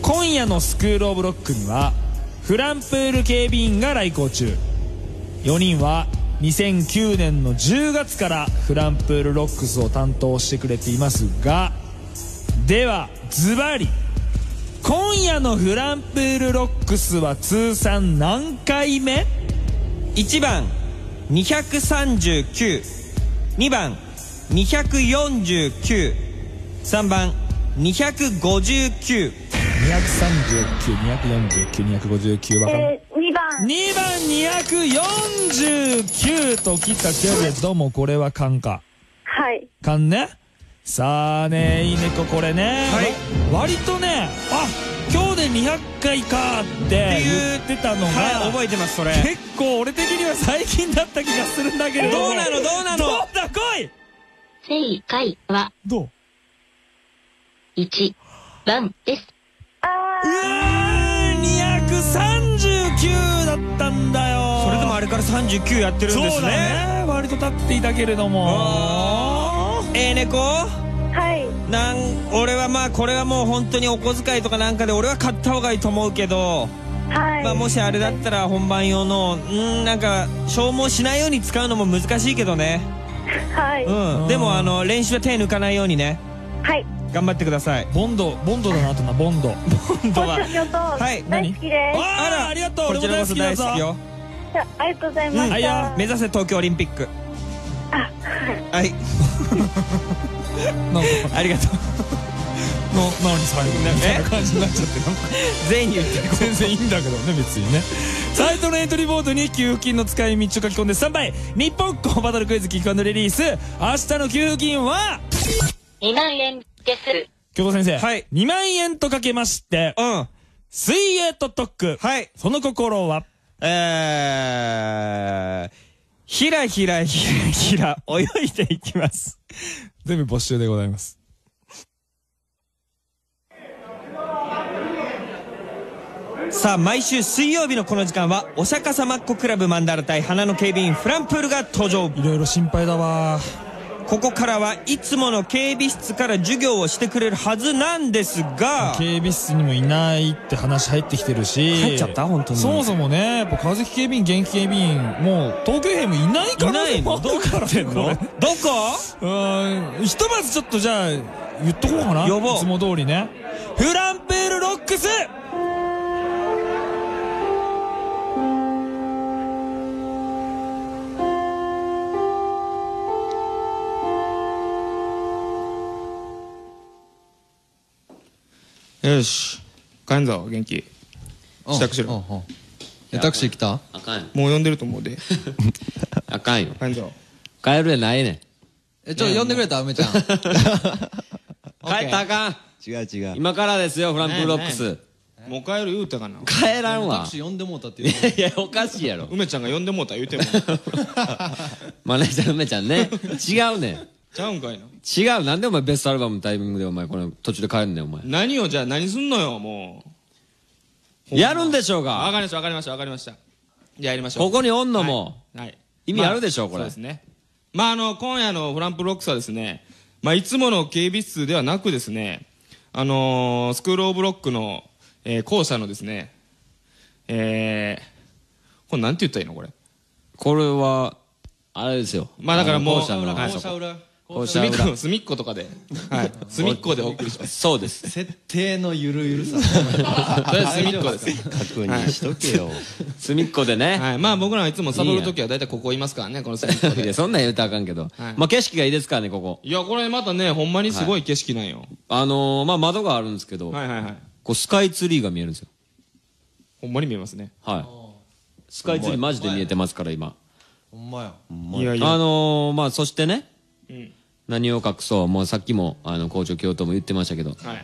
今夜のスクールオブロックにはフランプール警備員が来校中。4人は2009年の10月からフランプールロックスを担当してくれていますが、ではズバリ今夜のフランプールロックスは通算何回目。1番239、2番249、3番259。239、249、259、わかる。2番249ときたけれども、これは勘か。はい、勘ね。さあね、いいね、これね、はい、割とね、あ、今日で200回かって言ってたのが、はい、覚えてます。それ結構俺的には最近だった気がするんだけど、どうなの、どうなの、どうだ、来い。正解はどう1番です。239だったんだよ。それでもあれから39やってるんですね。そうだね、割と経っていたけれども。エイネコ、はい、俺はまあこれはもう本当にお小遣いとかなんかで俺は買った方がいいと思うけど、はい、まあもしあれだったら本番用のなんか消耗しないように使うのも難しいけどね。はい、うん、でも練習は手抜かないようにね。はい、頑張ってください。ボンドだなとな、ボンド。ボンドは大好きです。あら、ありがとう。俺も大好きだぞ。ありがとうございます。目指せ東京オリンピック。はい。ありがとう。のなのに最後ねみたいな感じになっちゃって全員言ってる全然いいんだけどね別にね。サイトのエントリーボードに給付金の使い道を書き込んでスタンバイ。日本コンバトルクイズキック&リリース、明日の給付金は2万円です。京子先生、はい、2万円とかけまして、うん、水泳と特区、はい、その心はひらひらひらひら泳いでいきます。全部没収でございます。さあ、毎週水曜日のこの時間は、お釈迦様っ子クラブマンダラ対花の警備員フランプールが登場。いろいろ心配だわ。ここからはいつもの警備室から授業をしてくれるはずなんですが、警備室にもいないって話入ってきてるし、入っちゃった本当に。そもそもね、やっぱ川崎警備員、現役警備員、もう東京兵もいないから、いないのどこからってんの、どこひとまずちょっとじゃあ言っとこうかな、呼ぼう、いつも通りね、フランペールロックス。よし、帰んぞ、元気。支度しろ。タクシー来た？あかんよ。もう呼んでると思うで。あかんよ。帰んぞ。帰るやないねん。ちょっと呼んでくれた、梅ちゃん。帰ったらあかん。違う違う。今からですよ、フランクロックス。もう帰る言うたかな。帰らんわ。タクシー呼んでもうたって言う。いやいや、おかしいやろ。梅ちゃんが呼んでもうた言うても。マネージャーの梅ちゃんね。違うねん。ちゃうんかいな。違う、なんでお前ベストアルバムのタイミングでお前これ途中で帰るんだよお前。何をじゃあ何すんのよもう。やるんでしょうか。わかりましたわかりましたわかりました。じゃあやりましょう。ここにおんのも。はい。意味あるでしょうこれ。そうですね。まあ今夜のフランプロックスはですね、まあいつもの警備室ではなくですね、スクールオブロックの校舎のですね、これなんて言ったらいいのこれ。これはあれですよ。まあだからもう校舎裏校舎裏。隅っことかで、はい、隅っこでお送りします。そうです、設定のゆるゆるさ、とりあえず隅っこです。確認しとけよ、隅っこでね。はい、まあ僕らはいつもサボるときは大体ここいますからね、この隅っこで。いやそんなん言うたらあかんけど、まあ景色がいいですからねここ。いやこれまたねほんまにすごい景色なんよ。まあ窓があるんですけど、こうスカイツリーが見えるんですよ。ほんまに見えますね。はい、スカイツリーマジで見えてますから今。ほんまや。まあそしてね、何を隠そう、もうさっきも校長教頭も言ってましたけど、はい、はい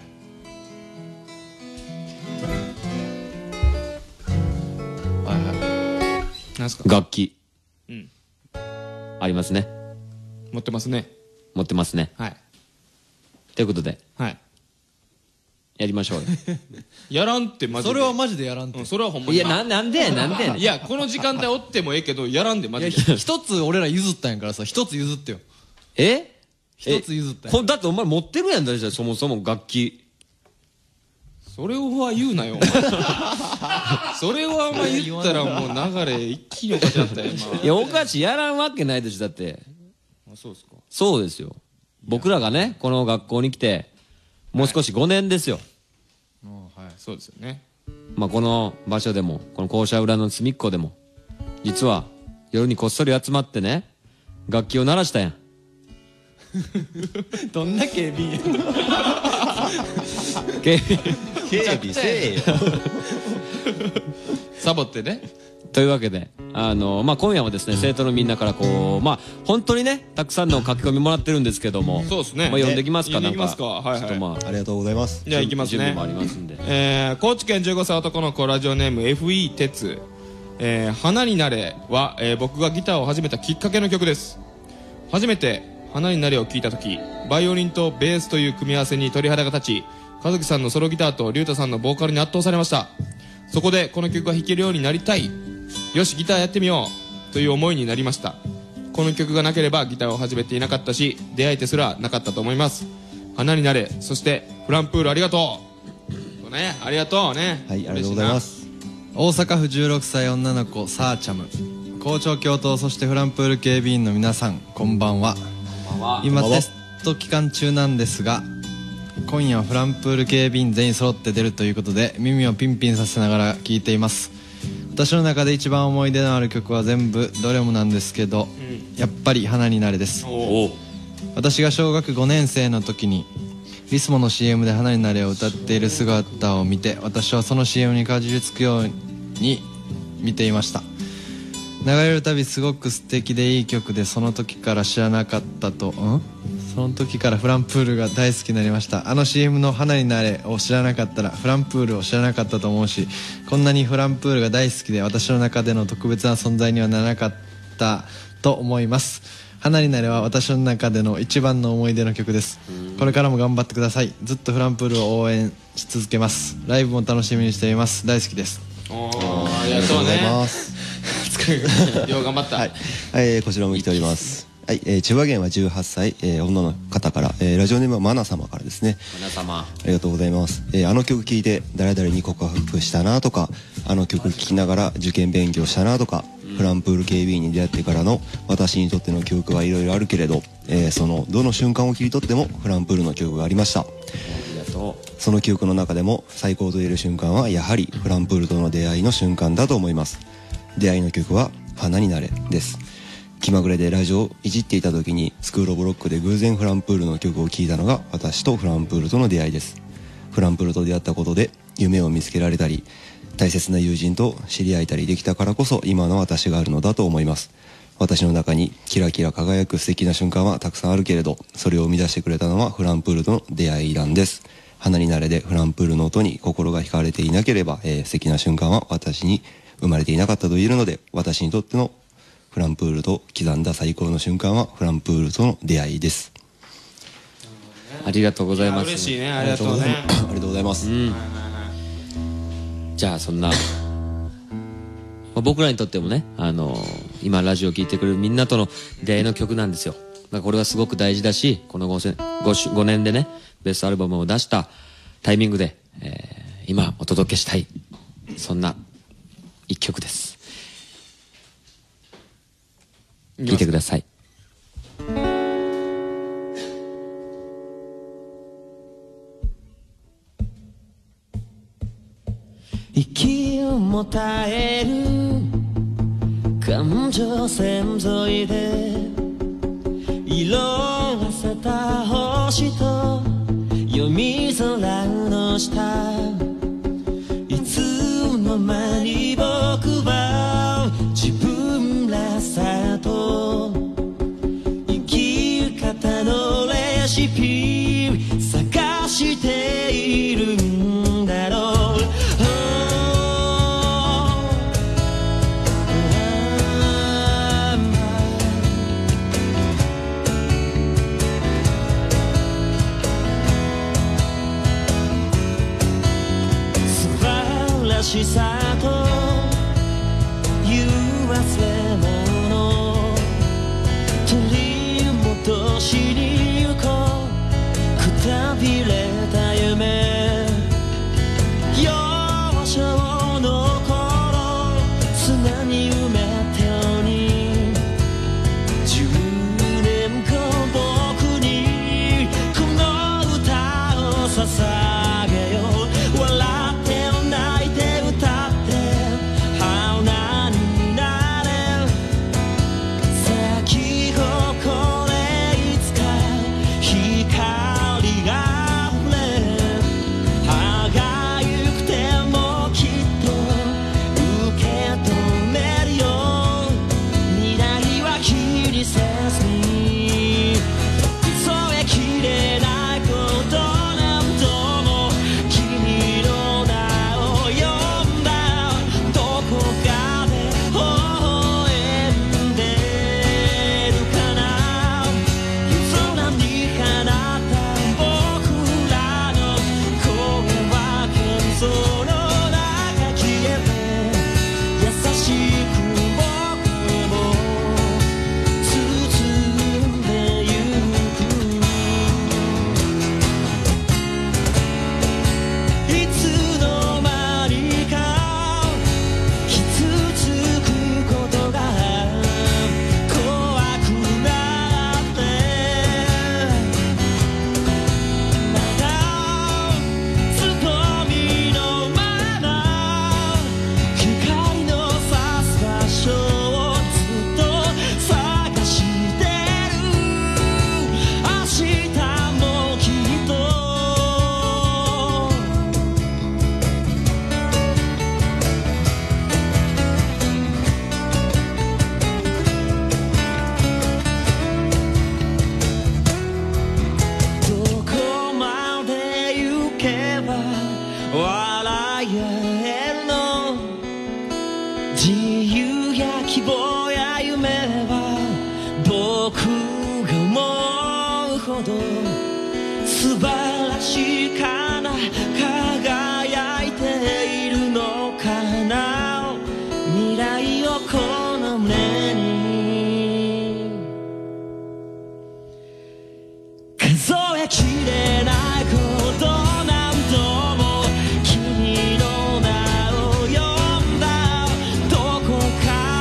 はい、楽器、うん、ありますね。持ってますね。持ってますね。はい、ということで、はい、やりましょうよ。やらんってマジで。それはマジでやらんって。それはほんまに。いやなんでやなんでやねん。いやこの時間帯おってもええけどやらんでマジで。一つ俺ら譲ったんやからさ、一つ譲ってよ。え？一つ譲った。だってお前持ってるやんだじゃ、そもそも楽器。それは言うなよお前。それはお前言ったらもう流れ一気におかしだったよ今。いやおかしやらんわけないでしょだって。あ、そうですか。そうですよ。僕らがねこの学校に来てもう少し5年ですよ。はい、そうですよね。まあこの場所でもこの校舎裏の隅っこでも実は夜にこっそり集まってね楽器を鳴らしたやん。どんな警備員。警備せえよ。サボってね。というわけでまあ今夜はですね生徒のみんなからこうまあ本当にねたくさんの書き込みもらってるんですけども、そうですね、まあ読んできますか、なんかちょっとまあありがとうございます。じゃあいきますね。準備もありますんで、高知県15歳男の子、ラジオネーム FE 鉄、花になれは、僕がギターを始めたきっかけの曲です。初めて花になれを聴いた時、バイオリンとベースという組み合わせに鳥肌が立ち、和樹さんのソロギターと龍太さんのボーカルに圧倒されました。そこでこの曲が弾けるようになりたい、よしギターやってみようという思いになりました。この曲がなければギターを始めていなかったし、出会えてすらなかったと思います。花になれ、そしてフランプールありがとう。ね、ありがとうね。はい、ありがとうございます。大阪府16歳女の子、サーチャム、校長教頭、そしてフランプール警備員の皆さん、こんばんは。今テスト期間中なんですが、今夜はフランプール警備員全員揃って出るということで、耳をピンピンさせながら聴いています。私の中で一番思い出のある曲は全部どれもなんですけど、やっぱり花になれです。私が小学5年生の時にビスモの CM で花になれを歌っている姿を見て、私はその CM にかじりつくように見ていました。流れるたびすごく素敵でいい曲で、その時から知らなかったと、その時からフランプールが大好きになりました。あの CM の花になれを知らなかったらフランプールを知らなかったと思うし、こんなにフランプールが大好きで私の中での特別な存在にはならなかったと思います。花になれは私の中での一番の思い出の曲です。これからも頑張ってください。ずっとフランプールを応援し続けます。ライブも楽しみにしています。大好きです。ありがとうございます。よう頑張った。はい、こちらも来ております。はい、千葉県は18歳、女の方から、ラジオネームはマナ様からですね。マナ様、ありがとうございます。あの曲聴いて誰々に告白したなとか、あの曲聴きながら受験勉強したなとか、フランプール警備員に出会ってからの私にとっての記憶はいろいろあるけれど、そのどの瞬間を切り取ってもフランプールの記憶がありました。その記憶の中でも最高と言える瞬間はやはりフランプールとの出会いの瞬間だと思います。出会いの曲は花になれです。気まぐれでラジオをいじっていた時にスクールオブロックで偶然フランプールの曲を聴いたのが私とフランプールとの出会いです。フランプールと出会ったことで夢を見つけられたり、大切な友人と知り合えたりできたからこそ今の私があるのだと思います。私の中にキラキラ輝く素敵な瞬間はたくさんあるけれど、それを生み出してくれたのはフランプールとの出会いなんです。花になれでフランプールの音に心が惹かれていなければ、素敵な瞬間は私に生まれていなかったと言えるので、私にとってのフランプールと刻んだ最高の瞬間はフランプールとの出会いです。ありがとうございます。嬉しいね。ありがとうございます。ありがとうございます。じゃあそんな僕らにとってもね、今ラジオ聴いてくれるみんなとの出会いの曲なんですよ。だからこれはすごく大事だし、この 5年でね、ベストアルバムを出したタイミングで、今お届けしたい、そんな一曲です。聴いてください。息をもたえる感情線沿いで色あせた星と夜空の下、いつの間に僕は自分らしさと生き方のレシピ探しているんだろう。「勇わせ者」「取り戻しに行こう」「くたびれた夢」「幼少の頃砂に埋めたように」「10年後僕にこの歌を捧げよう」「笑って泣いて」「光が素晴らしいかな、輝いているのかな、未来をこの胸に数えきれないことなんとも、君の名を呼んだ、どこか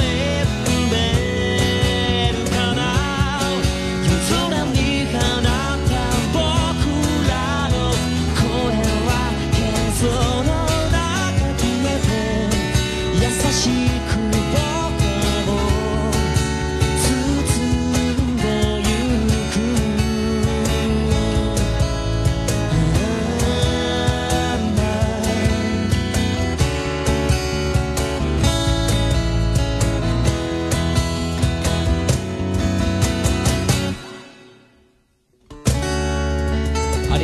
で微笑んでるかな、夜空に放った僕らの声は幻想の中消えて、優しくあ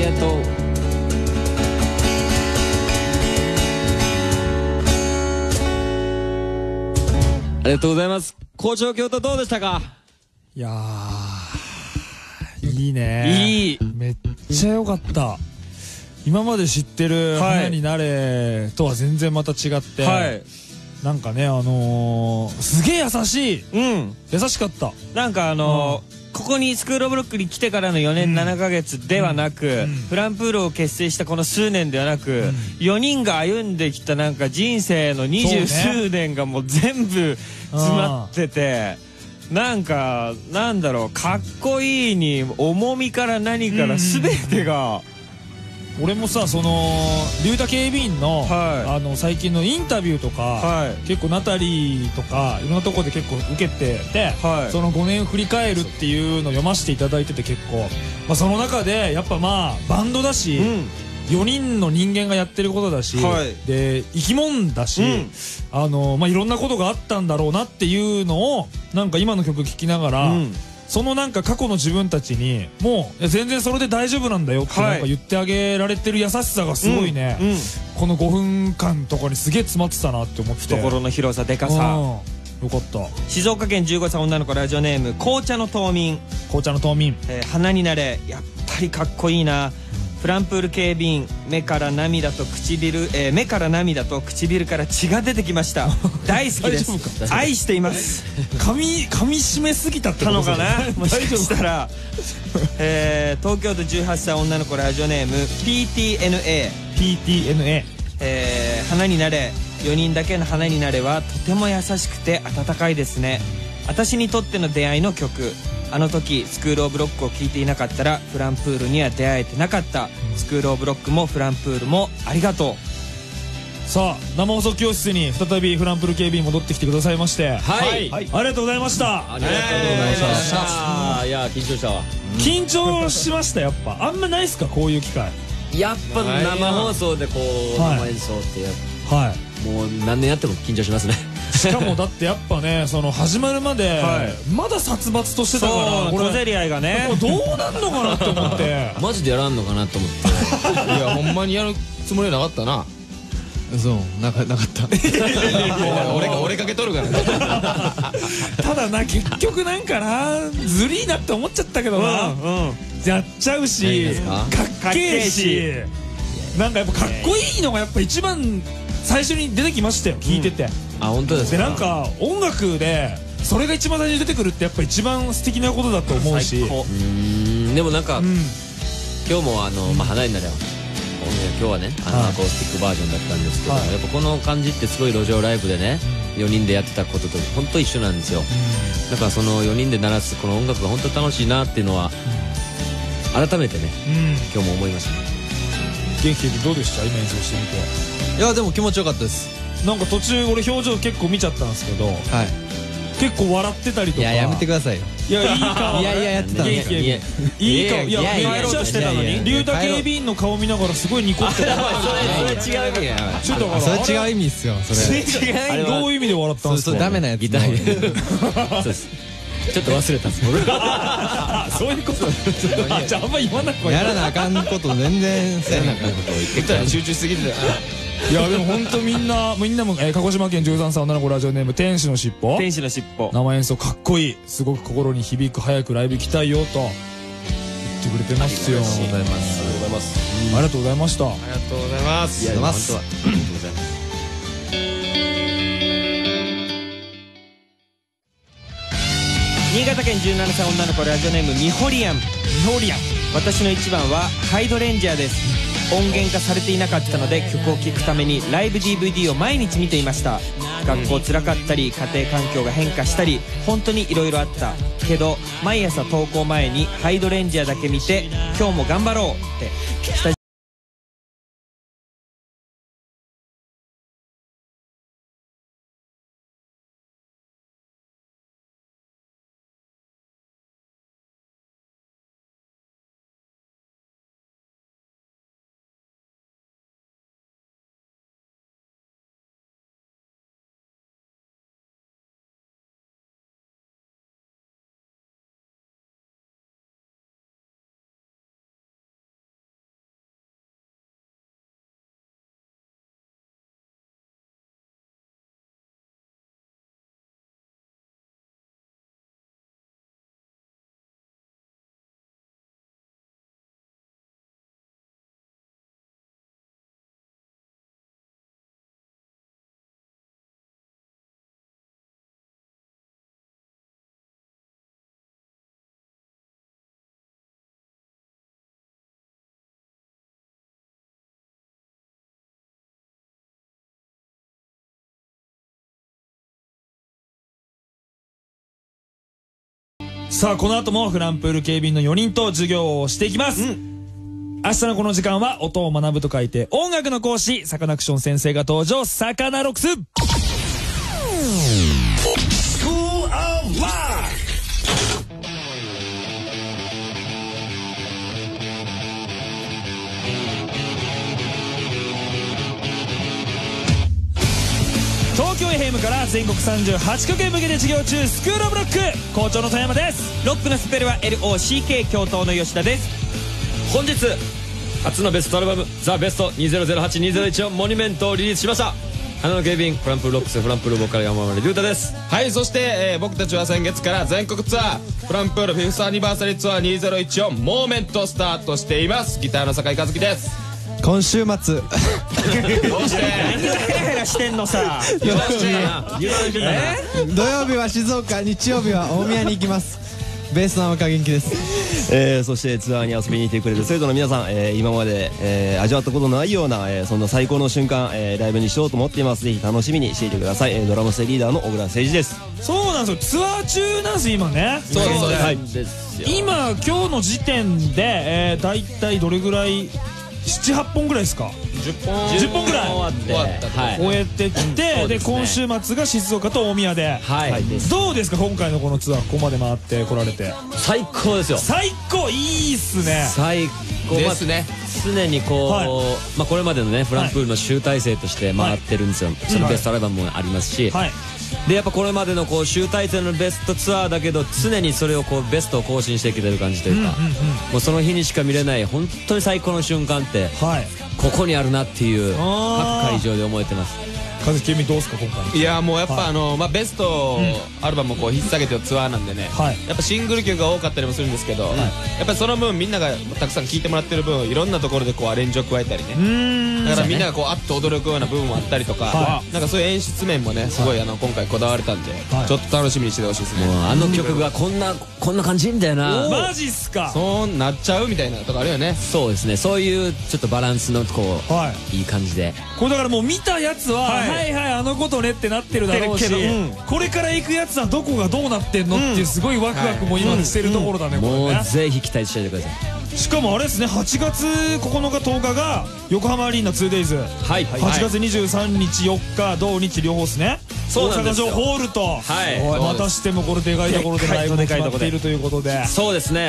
りがとうございます。校長教頭どうでしたか？いやー、いいね。いい。めっちゃ良かった。今まで知ってる花になれとは全然また違って、はい、なんかね、すげえ優しい。うん。優しかった。なんかここにスクールオブロックに来てからの4年7ヶ月ではなく、フランプールを結成したこの数年ではなく、4人が歩んできたなんか人生の20数年がもう全部詰まってて、なんかなんだろう、かっこいいに重みから何から全てが。俺もさ、その龍太警備員の最近のインタビューとか結構ナタリーとかいろんなとこで結構受けてて、その5年振り返るっていうのを読ませていただいてて、結構その中でやっぱまあバンドだし4人の人間がやってることだしで生き物だし、いろんなことがあったんだろうなっていうのをなんか今の曲聴きながら。そのなんか過去の自分たちにもう全然それで大丈夫なんだよってなんか言ってあげられてる優しさがすごいね、この5分間とかにすげえ詰まってたなって思って、懐の広さでかさよかった。静岡県15歳女の子、ラジオネーム紅茶の島民。紅茶の島民、花になれやっぱりかっこいいな。フランプール警備員、目から涙と唇から血が出てきました。大好きです。愛しています。噛み締めすぎたってことかな。もしかしたら、東京都18歳女の子、ラジオネーム PTNA。PTNA。花になれ、4人だけの花になれはとても優しくて温かいですね。私にとっての出会いの曲。あの時スクールオブロックを聴いていなかったらフランプールには出会えてなかった。スクールオブロックもフランプールもありがとう。さあ、生放送教室に再びフランプール警備員戻ってきてくださいまして、はい、ありがとうございました。ありがとうございました。いや、緊張したわ。緊張しました。やっぱあんまないっすか、こういう機会。やっぱ生放送でこう生演奏ってやっぱ、はい、もう何年やっても緊張しますね。しかもだってやっぱね、その始まるまでまだ殺伐としてたから、小競り合いがね、どうなんのかなと思ってマジでやらんのかなと思って、いやほんまにやるつもりはなかったな。そうなかった。俺かけとるからね。ただな、結局なんかな、ずりーなって思っちゃったけどな、やっちゃうし、かっけえし、なんかやっぱかっこいいのがやっぱ一番最初に出てきましたよ、聞いてて。あ、本当ですか。で、なんか音楽でそれが一番最初に出てくるってやっぱ一番素敵なことだと思うし、でもなんか今日も花になれよ、今日はねアコースティックバージョンだったんですけど、やっぱこの感じってすごい路上ライブでね、4人でやってたことと本当一緒なんですよ。だからその4人で鳴らすこの音楽が本当楽しいなっていうのは改めてね、今日も思いましたね。元気どうでした、今演奏してみて。いや、でも気持ちよかったです。なんか途中俺表情結構見ちゃったんですけど、結構笑ってたりとか。いや、やめてくださいよ。いや、いい顔。いやいや、やってたね。いい顔。いや、めっちゃしてたのに龍太警備員の顔見ながらすごいニコってた。それ違う意味。ちょっとそれ違う意味っすよ。それ違う。どういう意味で笑ったんですか。ダメなやつ。ギター。そうです、ちょっと忘れたんです。そういうこと。じゃああんま言わない。やらなあかんこと全然せなあかんことを言ってたら集中しすぎてたよ。いや、でも本当みんなも、鹿児島県13歳女の子、ラジオネーム天使のしっぽ。天使のしっぽ、生演奏かっこいい、すごく心に響く、早くライブ行きたいよと言ってくくれてますよ。ありがとうございます。ありがとうございました。ありがとうございます。ありがとうございます。ありがとうございます。新潟県17歳女の子、ラジオネームミホリアン。ミホリアン、私の一番はハイドレンジャーです。音源化されていなかったので、曲を聴くためにライブ DVD を毎日見ていました。学校つらかったり、家庭環境が変化したり、本当にいろいろあったけど、毎朝投稿前にハイドレンジャーだけ見て、今日も頑張ろうってスタジさあ、この後もフランプール警備員の4人と授業をしていきます。明日のこの時間は、音を学ぶと書いて音楽の講師、サカナクション先生が登場。サカナロックス School of Lock。 東京FMから全国38局へ向けて授業中、スクールオブロック、校長の富山です。ロックのスペルは LOCK、 教頭の吉田です。本日初のベストアルバム「ザ・ベスト20082014モニュメント」をリリースしました。花の警備員、フランプールロックス、フランプールボーカル山森龍太です。はい、そして、僕たちは先月から全国ツアー、フランプールフィフスアニバーサリーツアー2014モーメントスタートしています。ギターの酒井和樹です。今週末土曜日は静岡、日曜日は大宮に行きます。ベースの若元気です。そしてツアーに遊びに来てくれる生徒の皆さん、今まで、味わったことのないような、そんな最高の瞬間、ライブにしようと思っています。ぜひ楽しみにしていてください。ドラムステリーダーの小倉誠二です。そうなんですよ、ツアー中なんです今ね。そうですね、今今日の時点で、大体どれぐらい、78本ぐらいですか。10本ぐらい終えてきて、で今週末が静岡と大宮で。どうですか今回のこのツアー、ここまで回ってこられて。最高ですよ。最高、いいっすね。最高ですね。常にこう、これまでのねフランプールの集大成として回ってるんですよ。そのベストアルバムもありますし、でやっぱこれまでのこう集大成のベストツアーだけど、常にそれをこうベストを更新してきてる感じというか、もうその日にしか見れない本当に最高の瞬間ってここにあるなっていう、各会場で思えてます。風木君どうですか今回。いやもうやっぱベストアルバムをこう引っ提げてるツアーなんでね、やっぱシングル曲が多かったりもするんですけど、やっぱりその分みんながたくさん聴いてもらってる分、いろんなところでこうアレンジを加えたりね、だからみんながこうあっと驚くような部分もあったりとか、なんかそういう演出面もねすごい今回こだわれたんで、ちょっと楽しみにしてほしいですね。あの曲がこんな感じんだよな、マジっすか、そうなっちゃうみたいなとかあるよね。そうですね、そういうちょっとバランスのこういい感じで、これだからもう見たやつははいはい、あのことねってなってるだろうし、これから行くやつはどこがどうなってんのっていうすごいワクワクも今してるところだね。もうぜひ期待しておいてください。しかもあれですね、8月9日10日が横浜アリーナ 2days、 8月23日4日同日両方ですね。大阪城ホールと、またしてもこれでかいところでライブも決まっているということで。そうですね、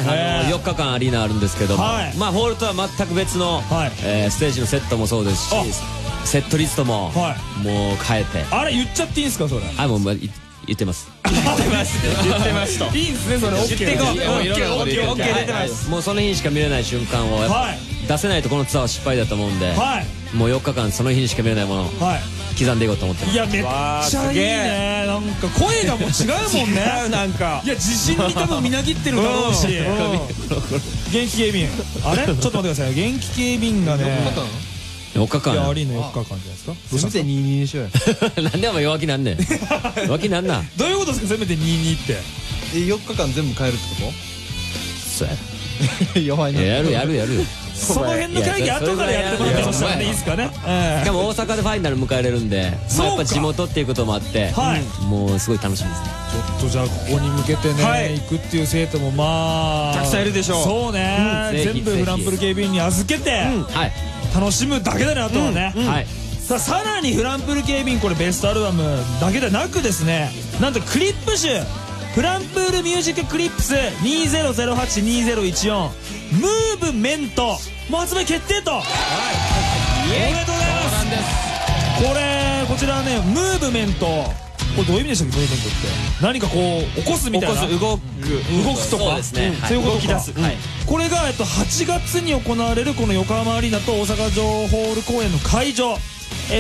4日間アリーナあるんですけども、ホールとは全く別のステージのセットもそうですし、セットリストももう変えて。あれ言っちゃっていいんですかそれ。あ、もう言ってます、言ってます、言ってました。いいんですねそれ。 OK 出てます。もうその日にしか見れない瞬間を出せないとこのツアーは失敗だと思うんで、もう4日間その日にしか見れないもの刻んでいこうと思ってます。いやめっちゃいいね。なんか声がもう違うもんね。違うなんかいや自信に多分みなぎってるだろうし、元気警備員あれちょっと待ってください。元気警備員がね4日間、いやありの4日間じゃないですか。せめて22にしようよ。なんでお前弱気なんねん。弱気なんな。どういうことですかせめて22って。4日間全部変えるってこと？そうや。弱いな。やるやるやる。その辺の会議後からやってもらってもらっていいですかね。しかも大阪でファイナル迎えれるんで、やっぱ地元っていうこともあって、もうすごい楽しみですね。ちょっとじゃあここに向けてね、行くっていう生徒もまあたくさんいるでしょう。そうね。全部フランプル警備員に預けて。はい。楽しむだけだね、あとはね。さあさらにフランプル警備員、これベストアルバムだけでなくですね、なんとクリップ集フランプールミュージッククリップス20082014ムーブメントも発売決定と。おめでとうございます。これこちらね、ムーブメント、これどういう意味でしたっけ？ムーブメントって何かこう起こすみたいな、動くとか動き出す。これが8月に行われるこの横浜アリーナと大阪城ホール公演の会場、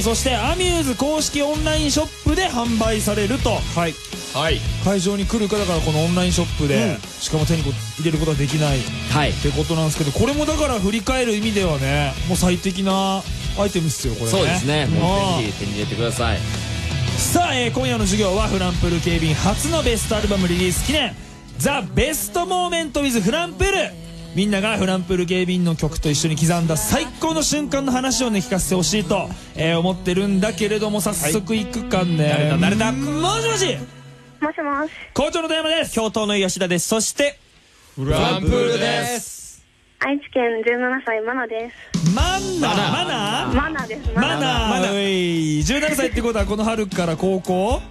そしてアミューズ公式オンラインショップで販売されると。はい、はい、会場に来る方からこのオンラインショップで、しかも手に入れることはできない、はい、ってことなんですけど、これもだから振り返る意味ではね、もう最適なアイテムっすよこれね。そうですね、もうぜひ手に入れてください。さあ、今夜の授業はフランプル警備員初のベストアルバムリリース記念「ザ・ベスト・モーメント・ウィズ・フランプル」。みんながフランプル警備員の曲と一緒に刻んだ最高の瞬間の話をね、聞かせてほしいと、思ってるんだけれども、早速いくかね。誰だもしもしもしもし、校長の田山です。教頭の吉田です。そしてフランプルです。愛知県17歳、マナです。マナ17歳ってことはこの春から高校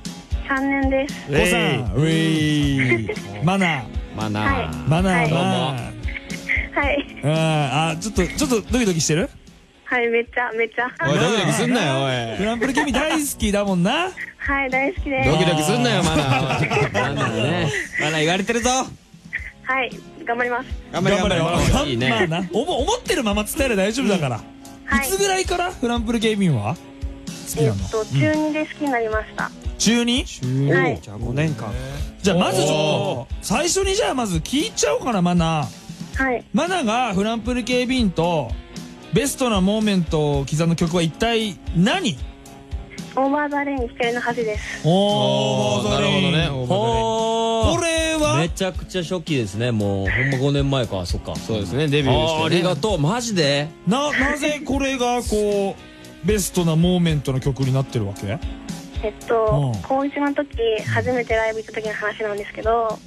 3年です。おさん、マナはい。あ、ちょっとドキドキしてる？はい、めっちゃ。おい、ドキドキすんなよ、おい。フランプル警備大好きだもんな。はい、大好きです。ドキドキすんなよ、マナ。マナ言われてるぞ。はい、頑張ります。頑張れ。いいね。思ってるまま伝えれば大丈夫だから。いつぐらいからフランプル警備員は好きなの？中2で好きになりました。中 2？ はい。じゃあ5年間。じゃあまずちょっと、最初にじゃあまず聞いちゃおうかな、マナ。はい、マナがフランプル警備員とベストなモーメントを刻む曲は一体何？オーバーザレイン、光の端です。おー、なるほどね。これはめちゃくちゃ初期ですね。もうほんま5年前か。そっか、そうですね、デビューして、ね、ありがとう。マジでなぜこれがこうベストなモーメントの曲になってるわけ？高1の時初めてライブ行った時の話なんですけど、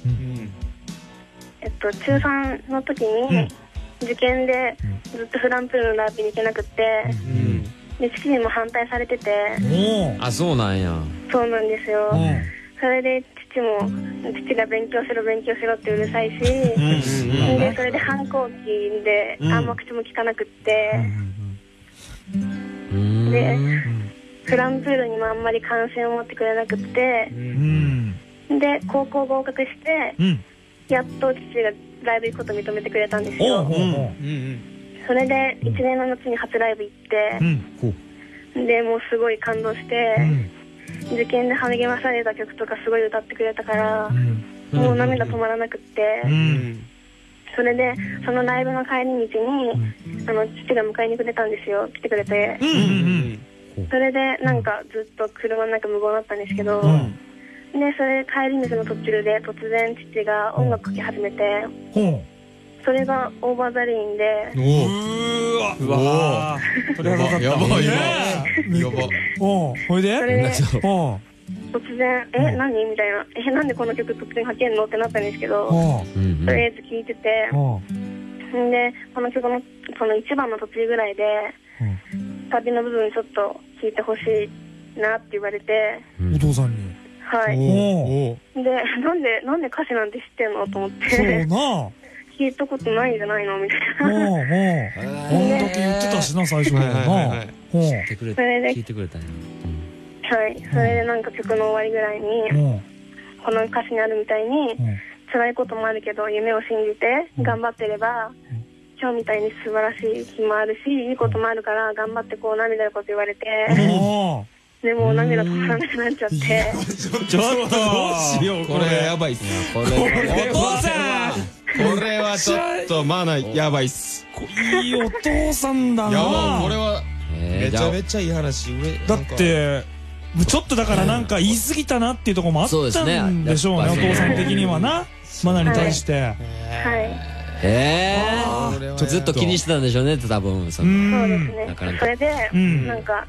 中3の時に受験でずっとフランプルのライブに行けなくて、で式にも反対されてて。あ、そうなんや。そうなんですよ。それで父が勉強しろってうるさいし、でそれで反抗期であんま口も聞かなくって、でフランプルにもあんまり関心を持ってくれなくって、で高校合格してやっと父がライブ行くことを認めてくれたんですよ。それで1年の夏に初ライブ行って、でもうすごい感動して、受験で励まされた曲とかすごい歌ってくれたから、もう涙止まらなくって、それでそのライブの帰り道に父が迎えにくれたんですよ。来てくれて、それでなんかずっと車の中無言だったんですけど。でそれ帰り道の途中で突然父が音楽かけ始めて、それがオーバーザリーンで。うわー、それはやばいね。やば。ほいで突然「え、何？」みたいな「え、なんでこの曲突然かけんの？」ってなったんですけど、とりあえず聴いてて、でこの曲のその1番の途中ぐらいでサビの部分ちょっと聴いてほしいなって言われて、お父さんに。はい、でなんで歌詞なんて知ってんのと思って、そうな聞いたことないんじゃないのみたいな。あんだけ言ってたしな、最初は。それで聞いてくれたんや。はい、それでなんか曲の終わりぐらいに、この歌詞にあるみたいに辛いこともあるけど夢を信じて頑張ってれば今日みたいに素晴らしい日もあるしいいこともあるから頑張ってこうなみたいなこと言われて、でも涙止まらなくなっちゃって、ちょっとどうしよう、これやばいっすね、これお父さん、これはちょっとマナーやばいっす、いいお父さんだな、これはめちゃめちゃいい話。だってちょっとだからなんか言い過ぎたなっていうところもあったんでしょうね、お父さん的にはな、マナーに対して。はい、ずっと気にしてたんでしょうね、多分。そうですね。それでなんか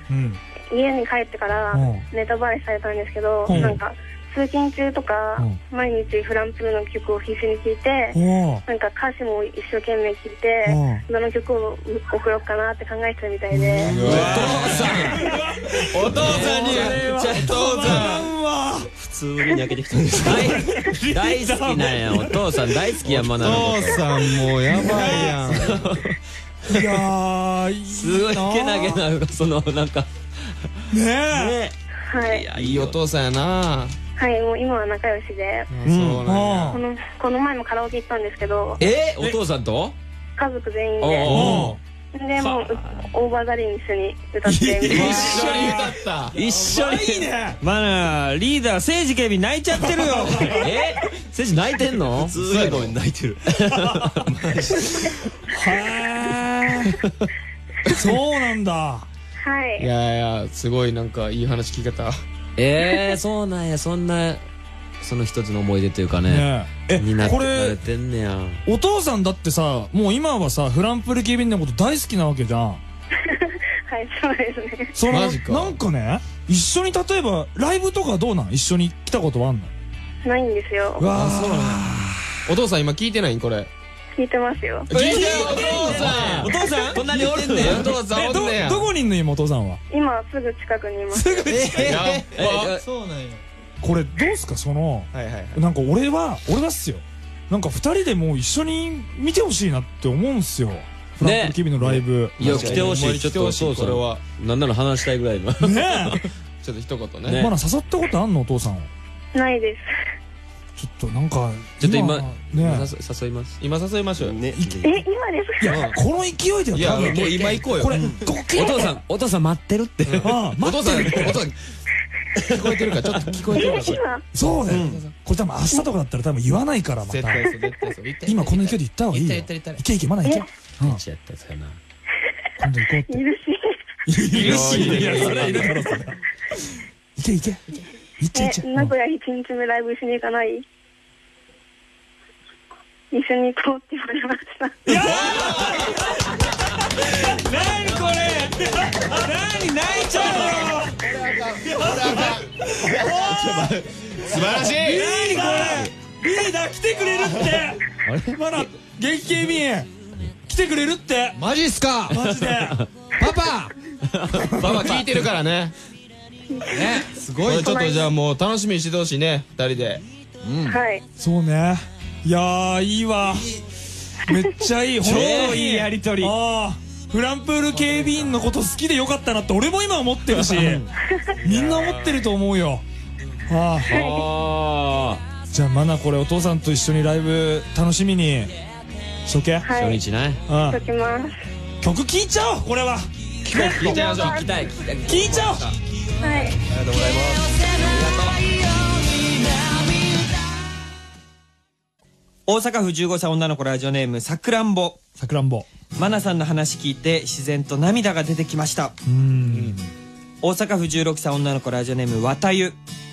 家に帰ってからネタバレされたんですけど、なんか通勤中とか毎日フランプーの曲を必死に聴いて、なんか歌詞も一生懸命聴いて、どの曲を送ろうかなって考えてたみたいで。お父さん、お父さんに、お父さんは普通に泣けてきたんです。大好きなんや、お父さん大好きや、マナのお父さんもうやばいやん。いやー、いいな、すごいけなげな、そのなんかねえ、いいお父さんやな。はい、もう今は仲良しで、この前もカラオケ行ったんですけど、お父さんと家族全員で、でもオーバーザリーに一緒に歌って、一緒に歌った、一緒に。いいね、マナーリーダー政治警備泣いちゃってるよ。政治泣いてんの？すごい泣いてる。はい、そうなんだ。はい、いやいや、すごいなんかいい話聞き方。そうなんや、そんなその一つの思い出というかね、これお父さんだってさ、もう今はさフランプリケビンのこと大好きなわけじゃん。はい、そうですね。マジか。なんかね、一緒に例えばライブとかどうなん？一緒に来たことはあんの？ないんですよ。わあ、そうなんだ。お父さん今聞いてないん？これ聞いてますよ。聞いてる。お父さん、こんなにおるんだよ。お父さんおるんだよ。どこにいんの今お父さんは？今すぐ近くにいます。すぐ近く。そうなんや。これどうすか、そのなんか俺はっすよ、なんか2人でもう一緒に見てほしいなって思うんすよ、フランプルケビンのライブ。いや、来てほしい、ちょっとそう、それはなんなら話したいぐらいのね。ちょっと一言ね。まだ誘ったことあんの、お父さんは？ないです。ちょっとなんかちょっと今誘います、今誘いましょう。今ですか？いや、この勢いでは多分もう今行こうよ。これお父さん、お父さん待ってるって。お父さん、聞こえてるか、ちょっと聞こえてるか。そうだよ、これ多分明日とかだったら多分言わないから、また今この勢いで言った方がいいよ。いけいけ、まだいけ、今度行こうって。いや、それはいるだろう。いけいけ、いっちゃいっちゃ。名古屋1日目ライブ一緒に行かない？一緒に行こうって言われました。いやー、何これ、何泣いちゃうの？素晴らしい。リーダー来てくれるって、まだ元気民来てくれるって。マジっすか？マジでパパ聞いてるからね。すごい。ちょっとじゃあもう楽しみにしてほしいね、2人で。はい、そうね。いや、いいわ、めっちゃいい、超いいやりとり。フランプール警備員のこと好きでよかったなって俺も今思ってるし、みんな思ってると思うよ。じゃあマナ、これお父さんと一緒にライブ楽しみにしとけ。初日ね、しときます。曲聴いちゃおう、これは聴いちゃおう、聴きたい、聴いちゃおう。はい、ありがとうございます。ありがとう。大阪府15歳女の子、ラジオネームさくらんぼ。さくらんぼ、マナさんの話聞いて自然と涙が出てきました。うん。大阪府16歳女の子、ラジオネームわたゆ。わ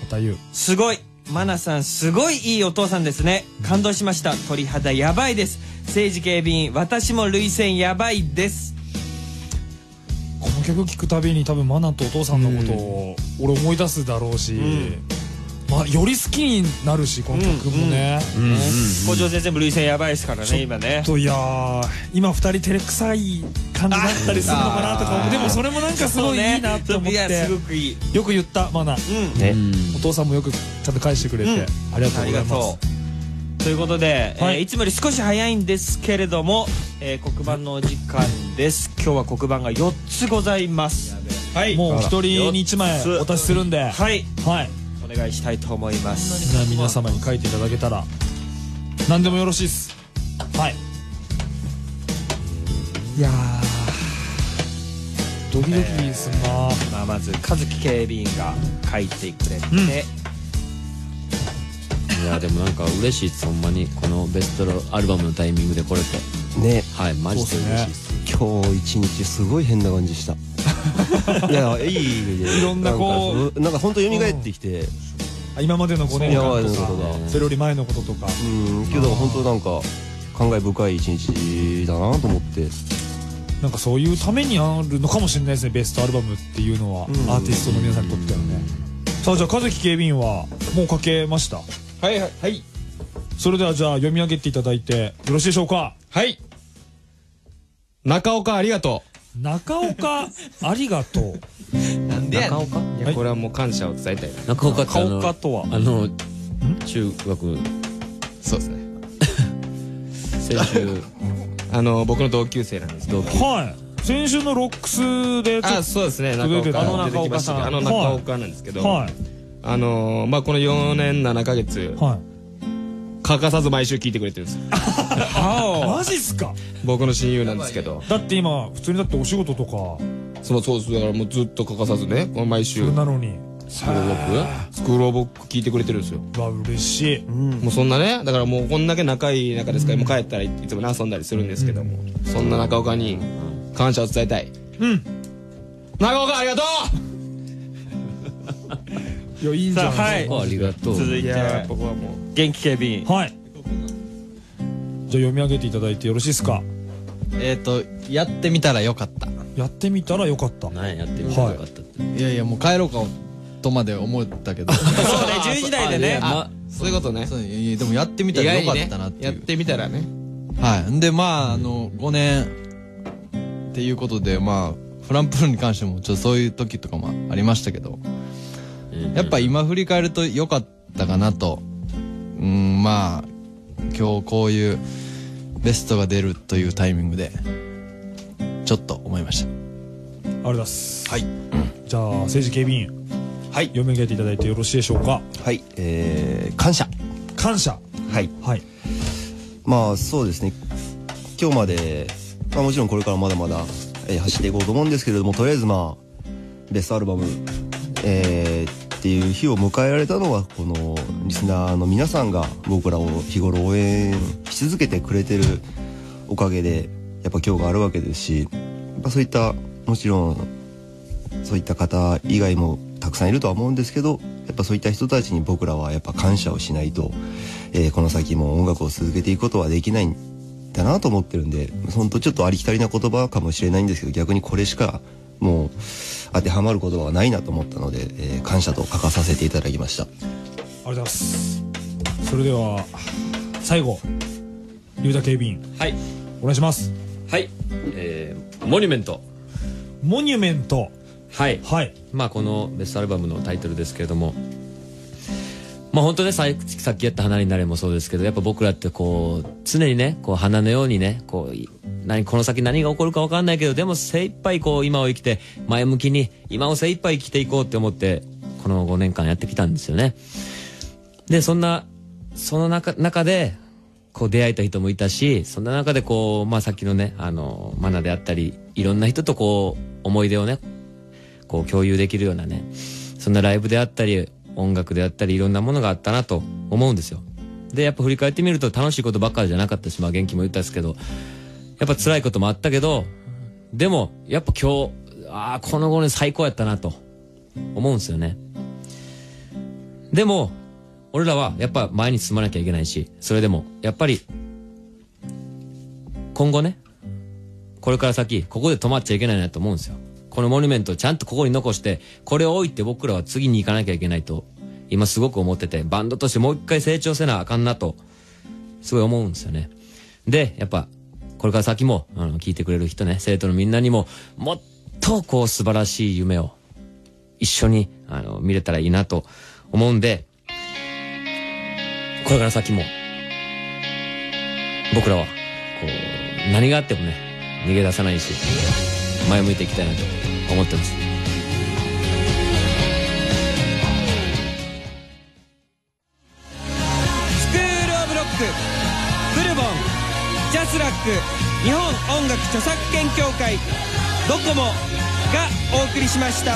たゆ、すごい、マナさんすごいいいお父さんですね。感動しました。鳥肌やばいです。政治警備員、私も涙腺やばいです。この曲聴くたびに多分マナとお父さんのことを俺思い出すだろうし、まあ、より好きになるし、この曲もね。校長先生も涙腺やばいですからね、今ね。ちょっと、いやー、今2人照れくさい感じだったりするのかなとか、でもそれもなんかすごいいいなって思って。すごくいい、よく言ったマナ。お父さんもよくちゃんと返してくれて、ありがとうございます。ということで、いつもより少し早いんですけれども、黒板のお時間です。今日は黒板が4つございます。もう1人に1枚お渡しするんで、はいはい、お願いしたいと思います。皆様に書いていただけたら何でもよろしいです。はい。いやー、ドキドキすんな、まあ、まず和樹警備員が書いてくれて、うん、いやでもなんか嬉しいです。ほんまにこのベストアルバムのタイミングでこれってね、はい、マジで嬉しいです。今日一日すごい変な感じしたいやいい意味でいろんなこうなんかほんと蘇ってきて、今までの5年間とかそれより前のこととか、うんけどほんとなんか感慨深い一日だなと思って、なんかそういうためにあるのかもしれないですね、ベストアルバムっていうのはアーティストの皆さんにとってはね。さあじゃあ和樹警備員はもう書けました。はいはいはい。それではじゃあ読み上げていただいてよろしいでしょうか。はい。中岡ありがとう。中岡ありがとうなんでやねん。中岡、いやこれはもう感謝を伝えたい。中岡って中岡とは中学、そうですね先週僕の同級生なんですけど、はい、先週のロックスでちょっと、あ、そうですね、中岡出てきましたね。中岡なんですけど、はい、まあこの4年7ヶ月、はい、欠かさず毎週聞いてくれてるんですよマジっすか。僕の親友なんですけど、だって今普通にだってお仕事とかそうです。だからもうずっと欠かさずね、毎週それなのにスクールオブロック、スクールオブロック聞いてくれてるんですよ。わ、嬉しい。もうそんなね、だからもうこんだけ仲いい中ですから、もう帰ったらいつもね遊んだりするんですけども、そんな中岡に感謝を伝えたい。うん。中岡ありがとう。いやいいんじゃん。はい。ありがとう。続いてここはもう元気警備員。はい。じゃあ読み上げていただいてよろしいですか。やってみたらよかった。やってみたらよかった。何やってみたらよかったって。いやいやもう帰ろうか。とまで思ったけどそうね、10時台でね、そういうことね。でもやってみたらよかったなっていう、やってみたらね、はい。でまあ5年っていうことで、まあフランプールに関してもちょっとそういう時とかもありましたけど、やっぱ今振り返るとよかったかなと。まあ今日こういうベストが出るというタイミングでちょっと思いました。ありがとうございます。はい、じゃあ政治警備員、はい、読み上げていただいてよろしいでしょうか。はい、感謝。感謝。はい。はい。まあそうですね。今日まで、まあもちろんこれからまだまだ、走っていこうと思うんですけれども、とりあえずまあベストアルバム、っていう日を迎えられたのはこのリスナーの皆さんが僕らを日頃応援し続けてくれてるおかげで、やっぱ今日があるわけですし、やっぱそういったもちろんそういった方以外もたくさんいるとは思うんですけど、やっぱそういった人たちに僕らはやっぱ感謝をしないと、この先も音楽を続けていくことはできないんだなと思ってるんで、ほんとちょっとありきたりな言葉かもしれないんですけど、逆にこれしかもう当てはまる言葉はないなと思ったので、感謝と書かさせていただきました。ありがとうございます。それでは最後龍太警備員、はい、お願いします。はい、モニュメント。モニュメント、はい、はい、まあこのベストアルバムのタイトルですけれども、まあ本当ね、さっきやった花になれもそうですけど、やっぱ僕らってこう常にね、こう花のようにね、こうこの先何が起こるか分かんないけど、でも精一杯こう今を生きて、前向きに今を精一杯生きていこうって思ってこの5年間やってきたんですよね。でその中でこう出会えた人もいたし、そんな中でこうまあさっきのねマナであったり、いろんな人とこう思い出をねこう共有できるようなね、そんなライブであったり音楽であったり、いろんなものがあったなと思うんですよ。でやっぱ振り返ってみると楽しいことばっかりじゃなかったし、まあ元気も言ったんですけど、やっぱ辛いこともあったけど、でもやっぱ今日この5年最高やったなと思うんですよね。でも俺らはやっぱ前に進まなきゃいけないし、それでもやっぱり今後ね、これから先ここで止まっちゃいけないなと思うんですよ。このモニュメントをちゃんとここに残して、これを置いて僕らは次に行かなきゃいけないと今すごく思ってて、バンドとしてもう一回成長せなあかんなとすごい思うんですよね。でやっぱこれから先も聞いてくれる人ね、生徒のみんなにももっとこう素晴らしい夢を一緒に見れたらいいなと思うんで、これから先も僕らはこう何があってもね逃げ出さないし、前向いていきたいなと思ってます。スクールオブロック、ブルボン、ジャスラック、日本音楽著作権協会、ドコモ、がお送りしました。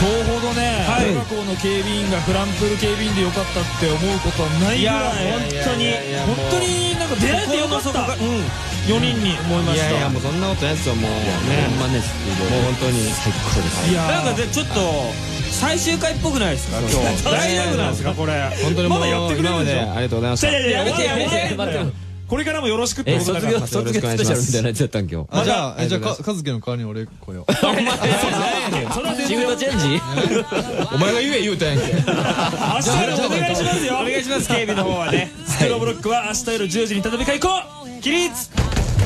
今日ほどね、小学校の警備員がフランクフル警備員でよかったって思うことはないぐらい、本当になんか出会えてよかった、4人に思いました。いやいや、もうそんなことないですよ。もうホンマですけど、もう本当に最高です。なんかちょっと最終回っぽくないですか、今日。大丈夫なんですか、これ。本当にもう今までありがとうございました。やめてやめて、これからもよろしくってことだから。卒業スペシャルみたいなやつやったん今日。じゃあカズキの代わりに俺来よう。お前シフトチェンジお前が言うたやんけ。明日からお願いしますよ。お願いします。警備の方はね、スクールオブロックは明日夜10時に再び開校起立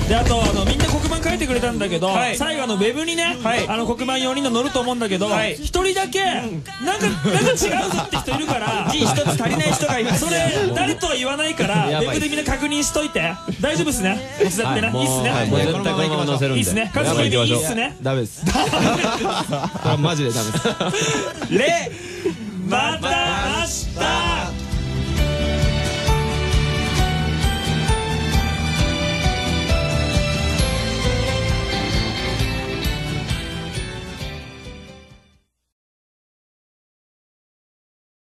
で、あとみんな黒板書いてくれたんだけど、最後ウェブにね、黒板4人の載ると思うんだけど、1人だけなんか違うぞって人いるから、1つ足りない人がいる。それ誰とは言わないから、ウェブでみんな確認しといて。大丈夫っすね、手伝ってね。いいっすね、絶対このまま載せるんで。いいっすね、カズキいいっすね。ダメです、マジでダメです。また